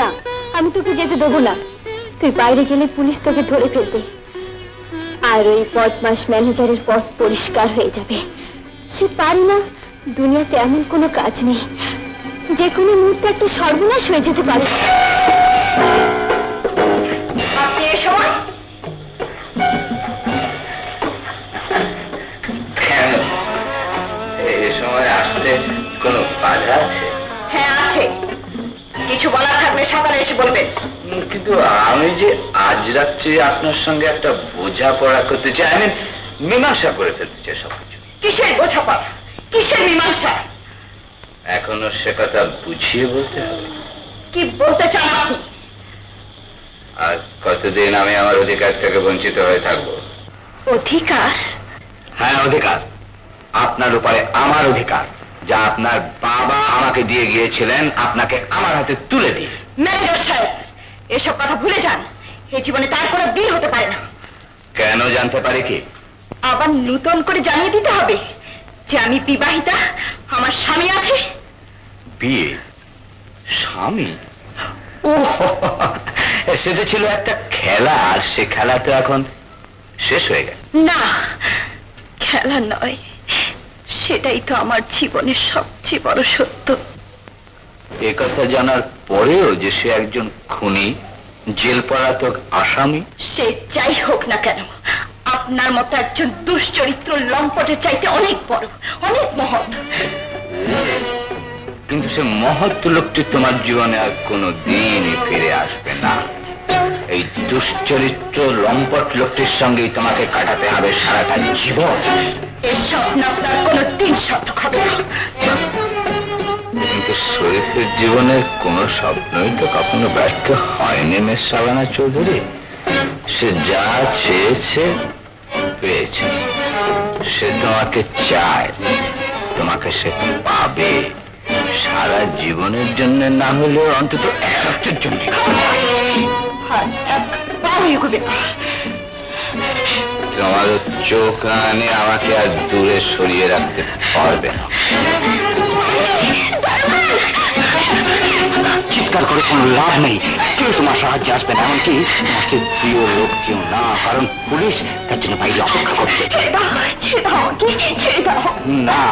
না, আমি তোকে যেতে দেবো না। তুই বাইরে গেলে পুলিশ তোকে ধরে ফেলবে, আর ওই বদমাশ ম্যানেজারের পথ পরিষ্কার হয়ে যাবে। সে পারে না, দুনিয়াতে এমন কোনো কাজ নেই যে কোনো মুহূর্তে একটা সর্বনাশ হয়ে যেতে পারে। এই সময় আসলে কোনো বাধা আছে? হ্যাঁ আছে, কিছু বলার থাকলে সকালে এসে বলবেন। কিন্তু আমি যে আজ রাত্রে আপনার সঙ্গে একটা বোঝাপড়া করতে চাই, আমি মীমাংসা করে ফেলতে চাই সবকিছু। কিসের বোঝাপড়া, কিসের মীমাংসা? এখনো সে কথা বুঝিয়ে বলতে হবে। কি বলতে চান আপনি? আর কতদিন আমি আমার অধিকার থেকে বঞ্চিত হয়ে থাকবো? অধিকার? হ্যাঁ অধিকার, আপনার উপরে আমার অধিকার, যা আপনার বাবা আমাকে দিয়ে গিয়েছিলেন আপনাকে আমার হাতে তুলে দিয়ে। ম্যানেজার সাহেব এসব কথা ভুলে যান, এই জীবনে তার কোনো বিল হতে পারে না। কেন জানতে পারে কি? আবার নতুন করে জানিয়ে দিতে হবে যে আমি বিবাহিতা, আমার স্বামী আছে। বিয়ে? স্বামী? ও সেটা ছিল একটা খেলা, আর সে খেলা তো এখন শেষ হয়ে গেল। না, খেলা নয়, সেটাই তো আমার জীবনের সবচেয়ে বড় সত্য। একথা জানার পরেও যে সে একজন খুনি, জেল পলাতক আসামি। সে যাই হোক না কেন, আপনার মতো একজন দুশ্চরিত্র লম্পটের চাইতে অনেক বড়, অনেক মহৎ। কিন্তু সে মহৎ লোকটি তোমার জীবনে আর কোনো দিনই ফিরে আসবে না। এই দুশ্চরিত্র লম্পট লোকটির সঙ্গেই তোমাকে কাটাতে হবে সারাটা জীবন। এর স্বপ্ন আপনার কোনো দিন সার্থক হবে না। কিন্তু শরীফের জীবনের কোনো স্বপ্নই তো কখনো ব্যর্থ হয়নি মিস শাবানা চৌধুরী। সে যা চেয়েছে পেয়েছে। সে তোমাকে চায়, তোমাকে সে পাবে, সারা জীবনের জন্য না হলেও অন্তত একটার জন্য। তোমার চোখ আনে আমাকে আর দূরে সরিয়ে রাখতে পারবে না। চিৎকার করে কোনো লাভ নেই, কেউ তোমার সাহায্যে আসবে না, এমনকি প্রিয় লোকটিও না, কারণ পুলিশ তার জন্য বাইরে অপেক্ষা করছে। না,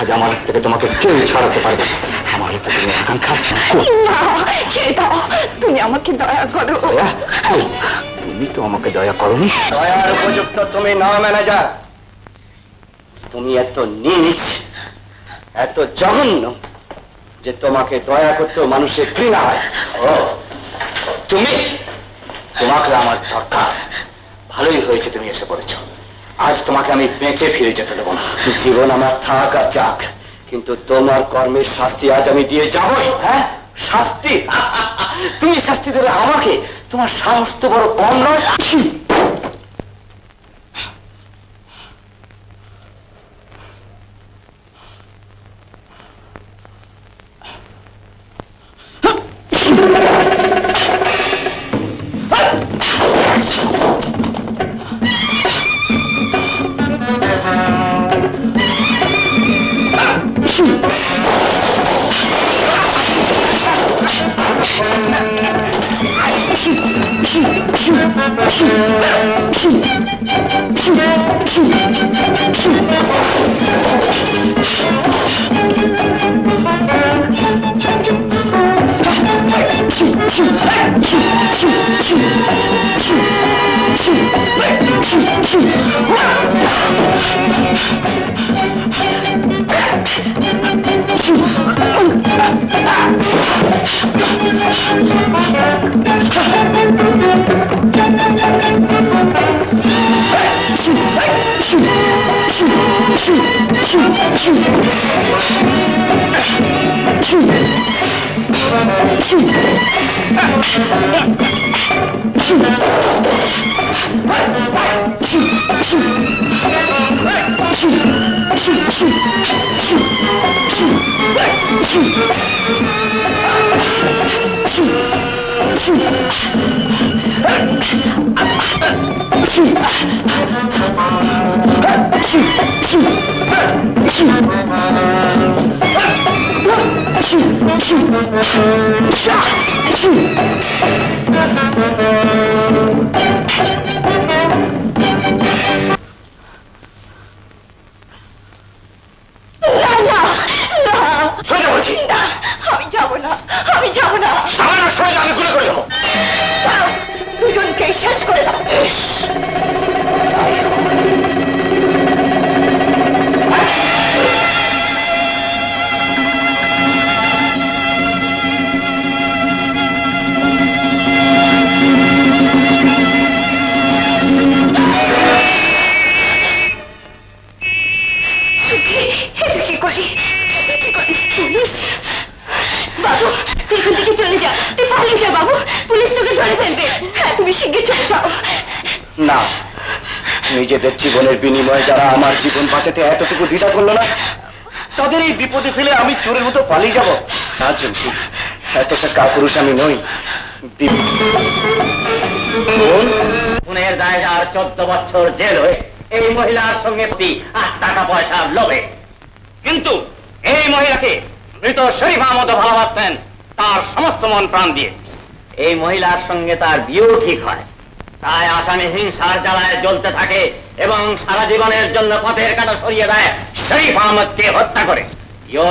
আজ আমার থেকে তোমাকে কেউ ছাড়াতে পারবে না। আমার আকাঙ্ক্ষা, তুমি আমাকে দয়া করো। তুমি তো আমাকে দয়া করোনি। দয়ার উপযুক্ত তুমি না ম্যানেজার, তুমি এত নীচ, এত জঘন্য যে তোমাকে দয়া করতেও মানুষের ঘৃণা হয়। তুমি, তোমাকে আমার দরকার। ভালোই হয়েছে তুমি এসে পড়েছ, আজ তোমাকে আমি বেঁচে ফিরে যেতে দেবো না। জীবন আমার থাক আর যাক, কিন্তু তোমার কর্মের শাস্তি আজ আমি দিয়ে যাবই। হ্যাঁ শাস্তি? তুমি শাস্তি দেবে আমাকে? তোমার সাহস তো বড় কম নয়। Your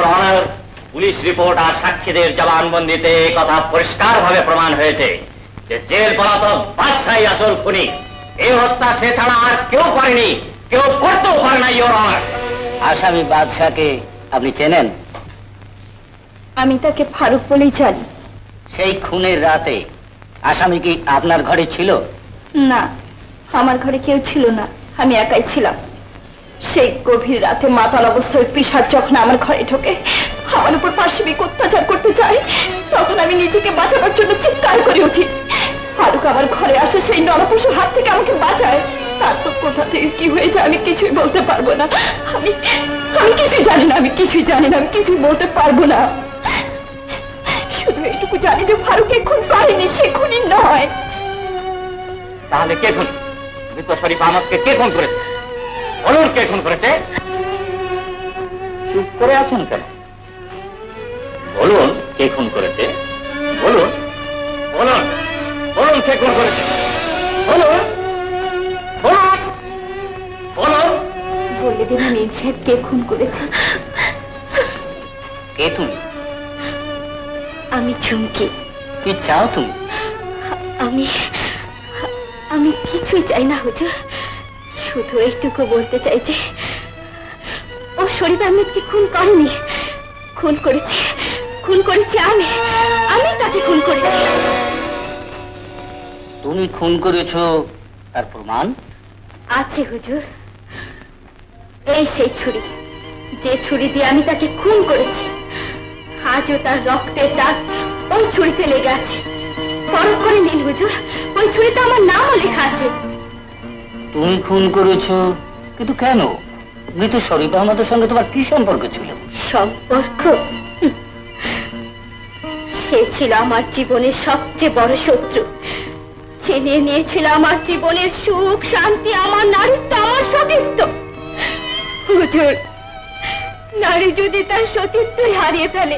Honor, police report আর সাক্ষীদের জবানবন্দিতে এই কথা পরিষ্কারভাবে প্রমাণ হয়েছে যে জেল পলাতক বাদশাই আসল খুনি। এই হত্যা সে ছাড়া আর কেউ করেনি, কেউ করতেও পারে না। Your Honor, আসামি বাদশাকে আপনি চেনেন? আমি তাকে ফারুক বলেই জানি। সেই খুনের রাতে আসামি কি আপনার ঘরে ছিল? না, আমার ঘরে কেউ ছিল না, আমি একাই ছিলাম। সেই গভীর রাতে মাতাল অবস্থায় পিশাচ যখন আমার ঘরে ঢোকে, আমার উপর পাশবিক অত্যাচার করতে চায়, তখন আমি নিজেকে বাঁচানোর জন্য চিৎকার করে উঠি। ফারুক আমার ঘরে আসে, সেই নরপশুর হাত থেকে আমাকে বাঁচায়। তারপর কোথা থেকে কি হয়েছে আমি কিছুই বলতে পারবো না। আমি কিছুই জানি না, আমি কিছুই বলতে পারবো না। শুধু এইটুকু জানি যে ফারুক এখন পারেনি, সে খুনি নয়। তাহলে কে খুন? বিশ্বশরী বামাসকে কে খুন করেছে? বলুন কে খুন করেছে। চুপ করে আছেন কেন? বলুন কে খুন করেছে। বলুন বলুন বলুন কে খুন করেছে। বলুন বলুন বলুন বলে দিন মেম সাহেব কে খুন করেছে। কে তুমি? আমি চুমকি। কি চাও তুমি? আমি কিছুই চাই না হুজুর, শুধু এইটুকু বলতে চাইছি ও শরীফ আহমেদকে খুন করেনি। খুন করেছি আমি তাকে খুন করেছি। তুমি খুন করেছো, তার প্রমাণ আছে হুজুর। এই সেই ছুরি, যে ছুরি দিয়ে আমি তাকে খুন করেছি। আজও তার রক্তের দাগ ওই ছুরিতে লেগে আছে। পরখ করে নিন হুজুর, ওই ছুরিতে আমার নামও লেখা আছে। তুমি খুন করেছো, কিন্তু কেন? মৃত শরীফ আহমদের সঙ্গে তোমার কি সম্পর্ক ছিল? সম্পর্ক? সে ছিল আমার জীবনের সবচেয়ে বড় শত্রু। ছেলে নিয়েছিল আমার জীবনের সুখ শান্তি, আমার নারীত্ব, আমার সতীত্ব। হুজুর, নারী যদি তার সতীত্বই হারিয়ে ফেলে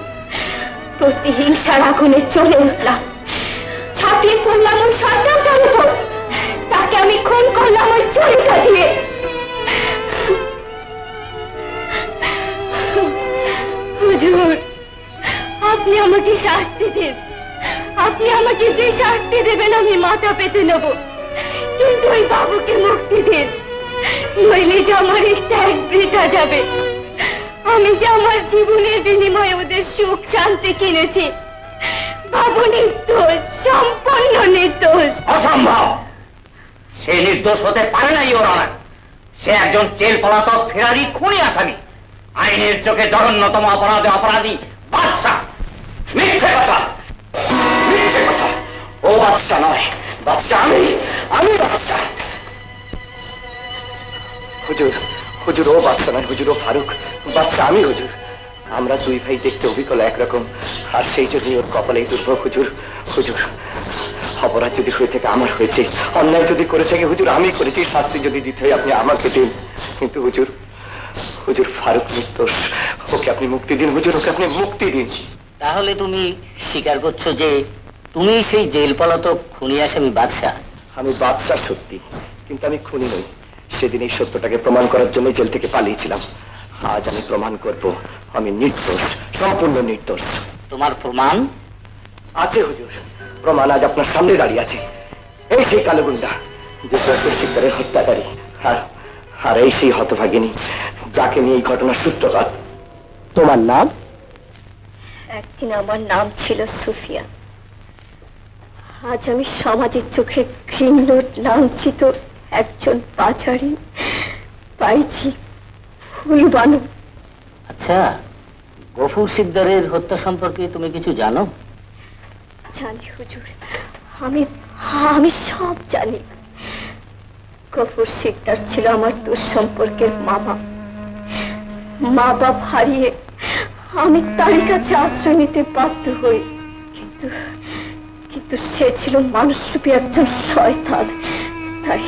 প্রতিহিংসার আগুনে চলে উঠলাম, ছাপিয়ে পড়লাম ওই শয়তানটার উপর। তাকে আমি খুন করলাম ওই ছুরিটা দিয়ে। হুজুর, আপনি আমাকে শাস্তি দিন। जेल पलातक फेरारी खुनी आसामी आईनेर चोखे जघन्यतम अपराधे अपराधी बादशाह अपराध जो हुए अन्याय जो हुजूर आमी करेছি শাস্তি जो दीते हैं आपके दिन किन्तु हुजूर हुजूर फारुक निर्दोष ओके अपनी मुक्ति दिन हुजूर ओके अपनी मुक्ति दिन তাহলে তুমি স্বীকার করছো যে তুমি সেই জেল পলাতক খুনি আসামি বাদশা আমি বাদশা সত্যি কিন্তু আমি খুনি নই সেদিন এই সত্যটাকে প্রমাণ করার জন্য জেল থেকে পালিয়েছিলাম আজ আমি প্রমাণ করব আমি নির্দোষ সম্পূর্ণ নির্দোষ তোমার প্রমাণ আছে হুজুর প্রমাণ আজ আপনার সামনে দাঁড়িয়ে আছে এই যে কালো গুন্ডা যে প্রত্যেকবারে হত্যাকারী আর এই সেই হতভাগিনী যাকে নিয়ে এই ঘটনার সূত্রপাত তোমার নাম একদিন আমার নাম ছিল সুফিয়া আজ আমি সমাজের চোখে ঘৃণ্য লাঞ্ছিত একজন পাচারি পাইছি ফুলবানু আচ্ছা গফুর সিকদারের হত্যা সম্পর্কে তুমি কিছু জানো জানি হুজুর আমি সব জানি গফুর সিকদার ছিল আমার দুঃসম্পর্কের মামা মা বাপ হারিয়ে আমি তারই কাছে আশ্রয় নিতে বাধ্য হই কিন্তু কিন্তু সে ছিল মানুষরূপী একজন শয়তান তাই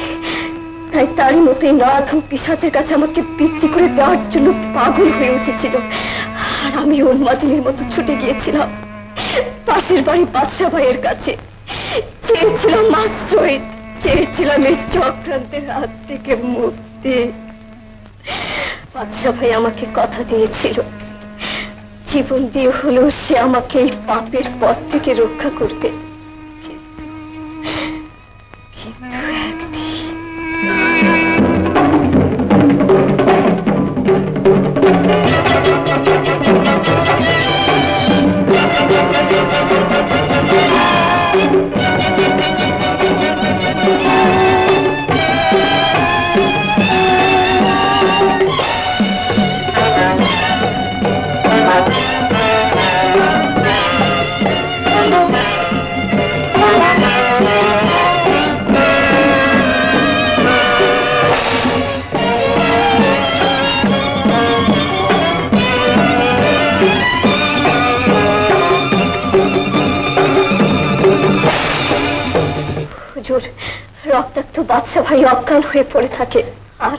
তাই তারই মতোই নরধম পিশাচের কাছে আমাকে বিক্রি করে দেওয়ার জন্য পাগল হয়ে উঠেছিল আর আমি উন্মাদিনীর মতো ছুটে গিয়েছিলাম পাশের বাড়ি বাদশা ভাইয়ের কাছে চেয়েছিলাম আশ্রয় চেয়েছিলাম এই চক্রান্তের হাত থেকে মুক্তি বাদশা ভাই আমাকে কথা দিয়েছিল জীবন দিয়ে হলেও সে আমাকে এই পাপের পথ থেকে রক্ষা করবে কিন্তু একদিন রক্তাক্ত বাদশা ভাই অজ্ঞান হয়ে পড়ে থাকে আর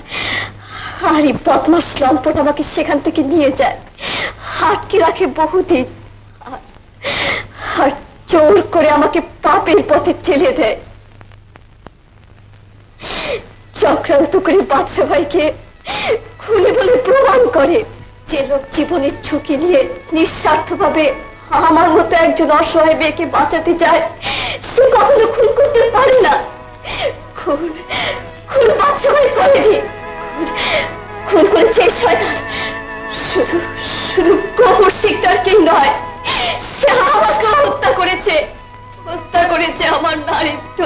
এই বদমাশ লম্পট আমাকে সেখান থেকে নিয়ে যায় আটকে রাখে বহুদিন আর জোর করে আমাকে পাপের পথে ঠেলে দেয় চক্রান্ত করে বাদশা ভাইকে খুনি বলে প্রমাণ করে যে লোক জীবনের ঝুঁকি নিয়ে নিঃস্বার্থভাবে আমার মতো একজন অসহায় মেয়েকে বাঁচাতে যায় সে কখনো খুন করতে পারে না খুন খুন বাদশা ভাই করেনি খুন করেছে শয়তান শুধু শুধু গফুর সিকদারকেই নয় সে আমাকে হত্যা করেছে আমার নারীত্ব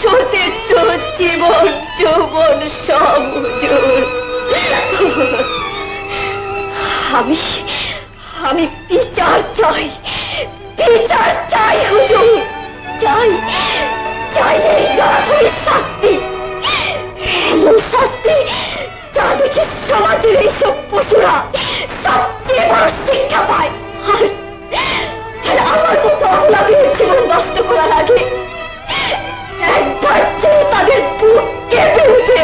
সতীত্ব জীবন যৌবন সব আমি বিচার চাই হুজুর চাই এই গাছের শাস্তি এমন শাস্তি যা দেখে সমাজের এইসব পশুরা সবচেয়ে বড় শিক্ষা পায় আর আমার মতো অপরাধীর জীবন নষ্ট করার আগে একবার চেয়ে তাদের বুক কেঁপে ওঠে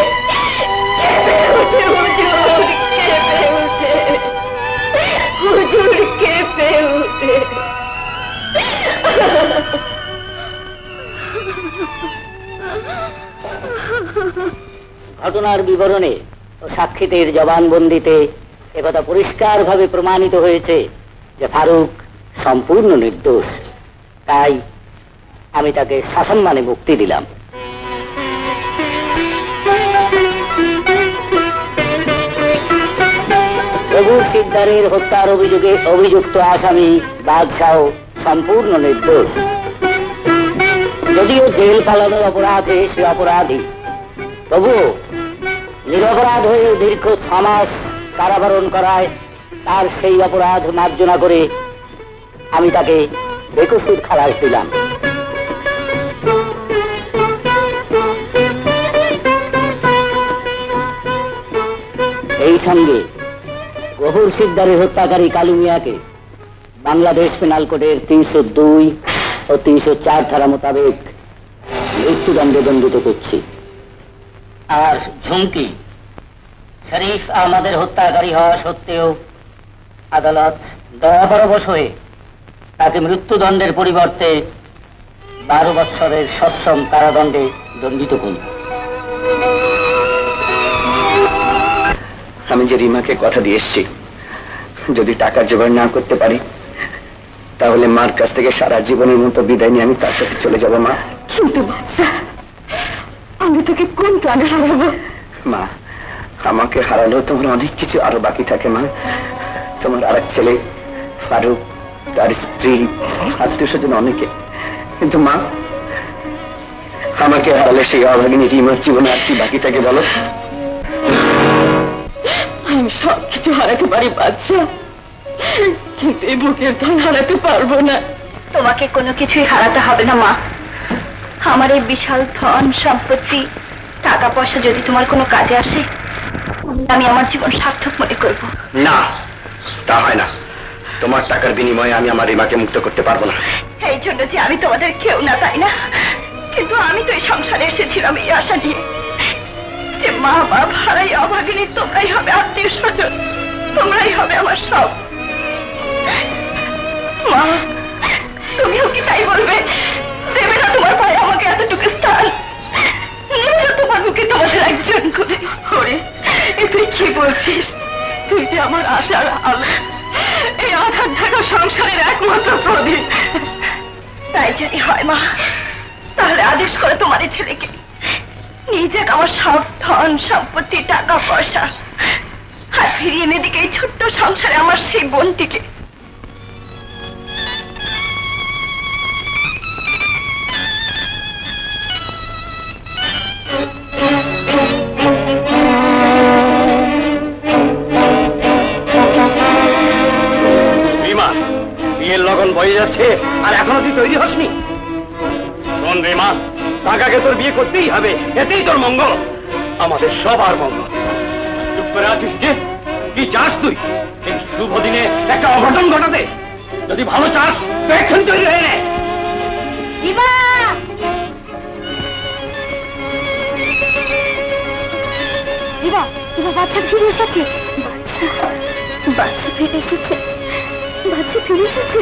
হুজুর কেঁপে ওঠে ঘটনার বিবরণে ও সাক্ষীদের জবানবন্দিতে একথা পরিষ্কারভাবে প্রমাণিত হয়েছে যে ফারুক সম্পূর্ণ নির্দোষ তাই আমি তাকে শাসন মানে মুক্তি দিলাম। রঘুর সিদ্দারের হত্যার অভিযোগে অভিযুক্ত আসামি বাদশাহ সম্পূর্ণ নির্দোষ, যদিও জেল পালানোর অপরাধে সে অপরাধী, তবুও নিরপরাধ হয়ে দীর্ঘ 6 মাস কারাবরণ করায় তার সেই অপরাধ মার্জনা করে আমি তাকে বেকসুর খালাস দিলাম। এই সঙ্গে গফুর সিকদারের হত্যাকারী কালু মিয়াকে বাংলাদেশ পেনাল কোডের 302 ও 304 ধারা মোতাবেক মৃত্যুদণ্ডে দণ্ডিত করছি। আর ঝুমকি শরীফ আহমদের হত্যাকারী হওয়া সত্ত্বেও আদালত দয়াপরবশ হয়ে তাকে মৃত্যুদণ্ডের পরিবর্তে 12 বৎসরের সশ্রম কারাদণ্ডে দণ্ডিত করল। আমি যে রিমাকে কথা দিয়ে এসছি, যদি টাকা জোগাড় না করতে পারি তাহলে মার কাছ থেকে সারা জীবনের মতো বিদায় নিয়ে আমি তার সাথে চলে যাবো। মা, কিন্তু আমি তোকে কোন প্রাণে হারাবো? মা, আমাকে হারালেও তোমার অনেক কিছু আরো বাকি থাকে। মা, তোমার আর এক ছেলে ফারুক, তার স্ত্রী, আত্মীয় স্বজন অনেকে, কিন্তু মা আমাকে হারালে সেই অভাগিনী রিমার জীবনে আর কি বাকি থাকে বলো? আমি সবকিছু হারাতে পারি বাদশা, কিন্তু এই বুকের ধন হারাতে পারবো না। তোমাকে কোনো কিছুই হারাতে হবে না মা। আমার এই বিশাল ধন সম্পত্তি, টাকা পয়সা যদি তোমার কোনো কাজে আসে, আমি আমার জীবন সার্থক মনে করব। না, তা হয় না। তোমার টাকার বিনিময়ে আমি আমার রিমাকে মুক্ত করতে পারবো না। এই জন্য যে আমি তোমাদের কেউ না, তাই না? কিন্তু আমি তো এই সংসারে এসেছিলাম এই আশা নিয়ে যে মা বাবা হারাই অভাগিনী তোমরাই হবে আত্মীয় স্বজন, তোমরাই হবে আমার সব। মা, তুমিও কি তাই বলবে? দেবে না তোমার ভাই আমাকে এতটুকু স্থান, তোমার মুখে তোমাদের একজন করে। তুই কি বলছিস? তুই যে আমার আশার আলো, এই আধার ঢাকা সংসারের একমাত্র প্রদীপ। তাই যদি হয় মা, তাহলে আদেশ করে তোমার ছেলেকে নিজেকে আমার সব ধন সম্পত্তি টাকা পয়সা আর ফিরিয়ে এনে দিকে এই ছোট্ট সংসারে আমার সেই বোনটিকে। লগন বয়ে যাচ্ছে আর এখনো তুই তৈরি হসনি। শোন রে মা, টাকাকে তোর বিয়ে করতেই হবে, এতেই তোর মঙ্গল, আমাদের সবার মঙ্গল। চুপ করে আছিস যে? কি চাস তুই এই শুভ দিনে একটা অঘটন ঘটাতে? যদি ভালো চাস তো এক্ষুনি তৈরি হয়ে নে। বাচ্চা ফিরে এসেছে, বাচ্চা ফিরে এসেছে, বাচ্চা ফিরে এসেছে।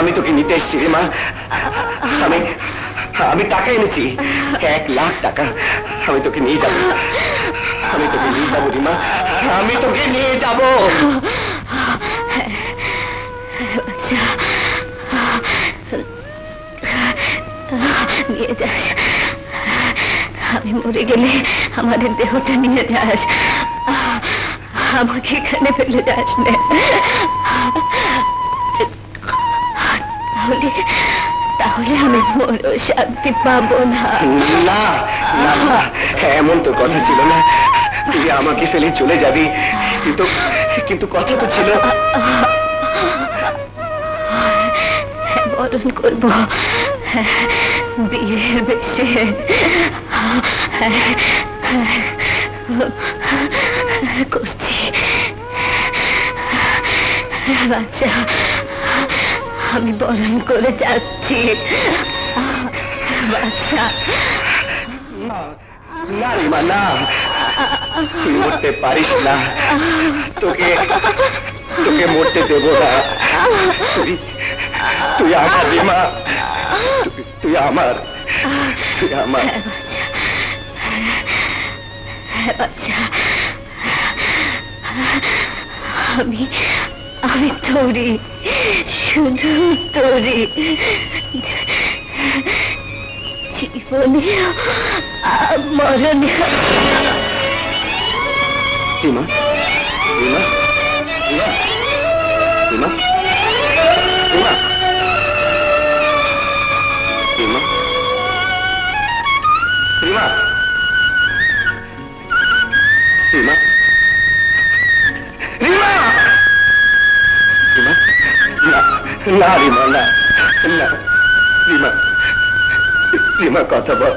আমি তোকে নিতে এসেছি রে মা। আমি আমি টাকা এনেছি, 1,00,000 টাকা। আমি তোকে নিয়ে যাবো, আমি তোকে নিয়ে যাবো রিমা, আমি তোকে নিয়ে যাবো। আমি মরে গেলে আমাদের দেহটা নিয়ে যাস, আমাকে এখানে ফেলে যাস না। তাহলে তাহলে আমি মরো শান্তি পাবো না। এমন তো কথা ছিল না, তুই আমাকে ফেলে চলে যাবি, কিন্তু কিন্তু কথা তো ছিল। বরণ করবো বিয়ের বেশে, করছি বাচ্চা, আমি বরণ করে যাচ্ছি বাচ্চা। না রিমা না, তুই মরতে পারিস না, তোকে তোকে মরতে দেব না। তুই তুই আমার রিমা, তুই আমার, তুই আমার বাচ্চা। আমি আমি তোরই, শুধু তোরই, জীবনে মরণে। রিমা রিমা রিমা রিমা রিমা রিমা রিমা রিমা রিমা রিমা। না রিমা না না রিমা, রিমা কথা বল।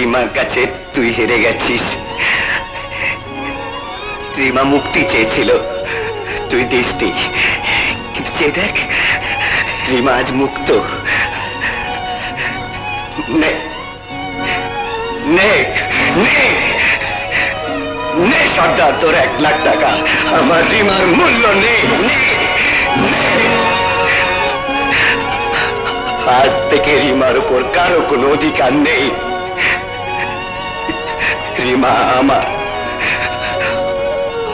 রিমার কাছে তুই হেরে গেছিস। রিমা মুক্তি চেয়েছিল, তুই দিসনি, কিন্তু যে দেখ রিমা আজ মুক্ত। নে নে নে সর্দার, তোর 1,00,000 টাকা আমার রিমার মূল্য নেই। আজ থেকে রিমার উপর কারো কোনো অধিকার নেই। রিমা আমার,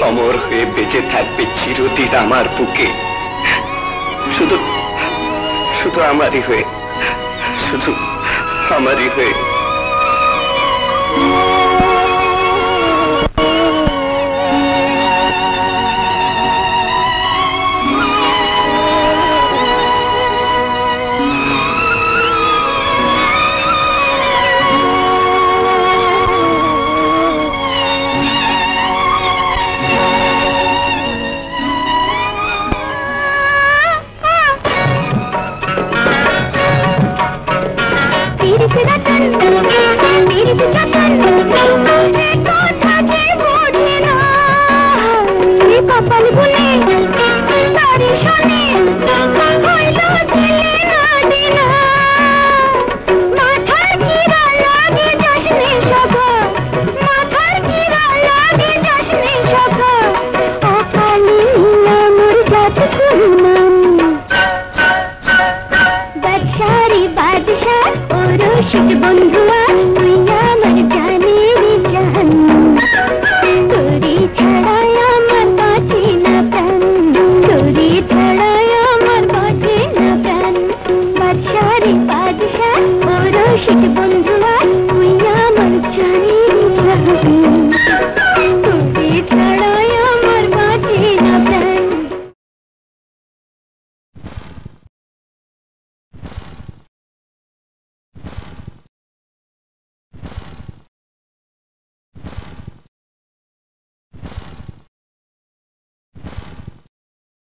অমর হয়ে বেঁচে থাকবে চিরদিন আমার বুকে, শুধু শুধু আমারই হয়ে, শুধু আমারই হয়ে। Shake it, bundle.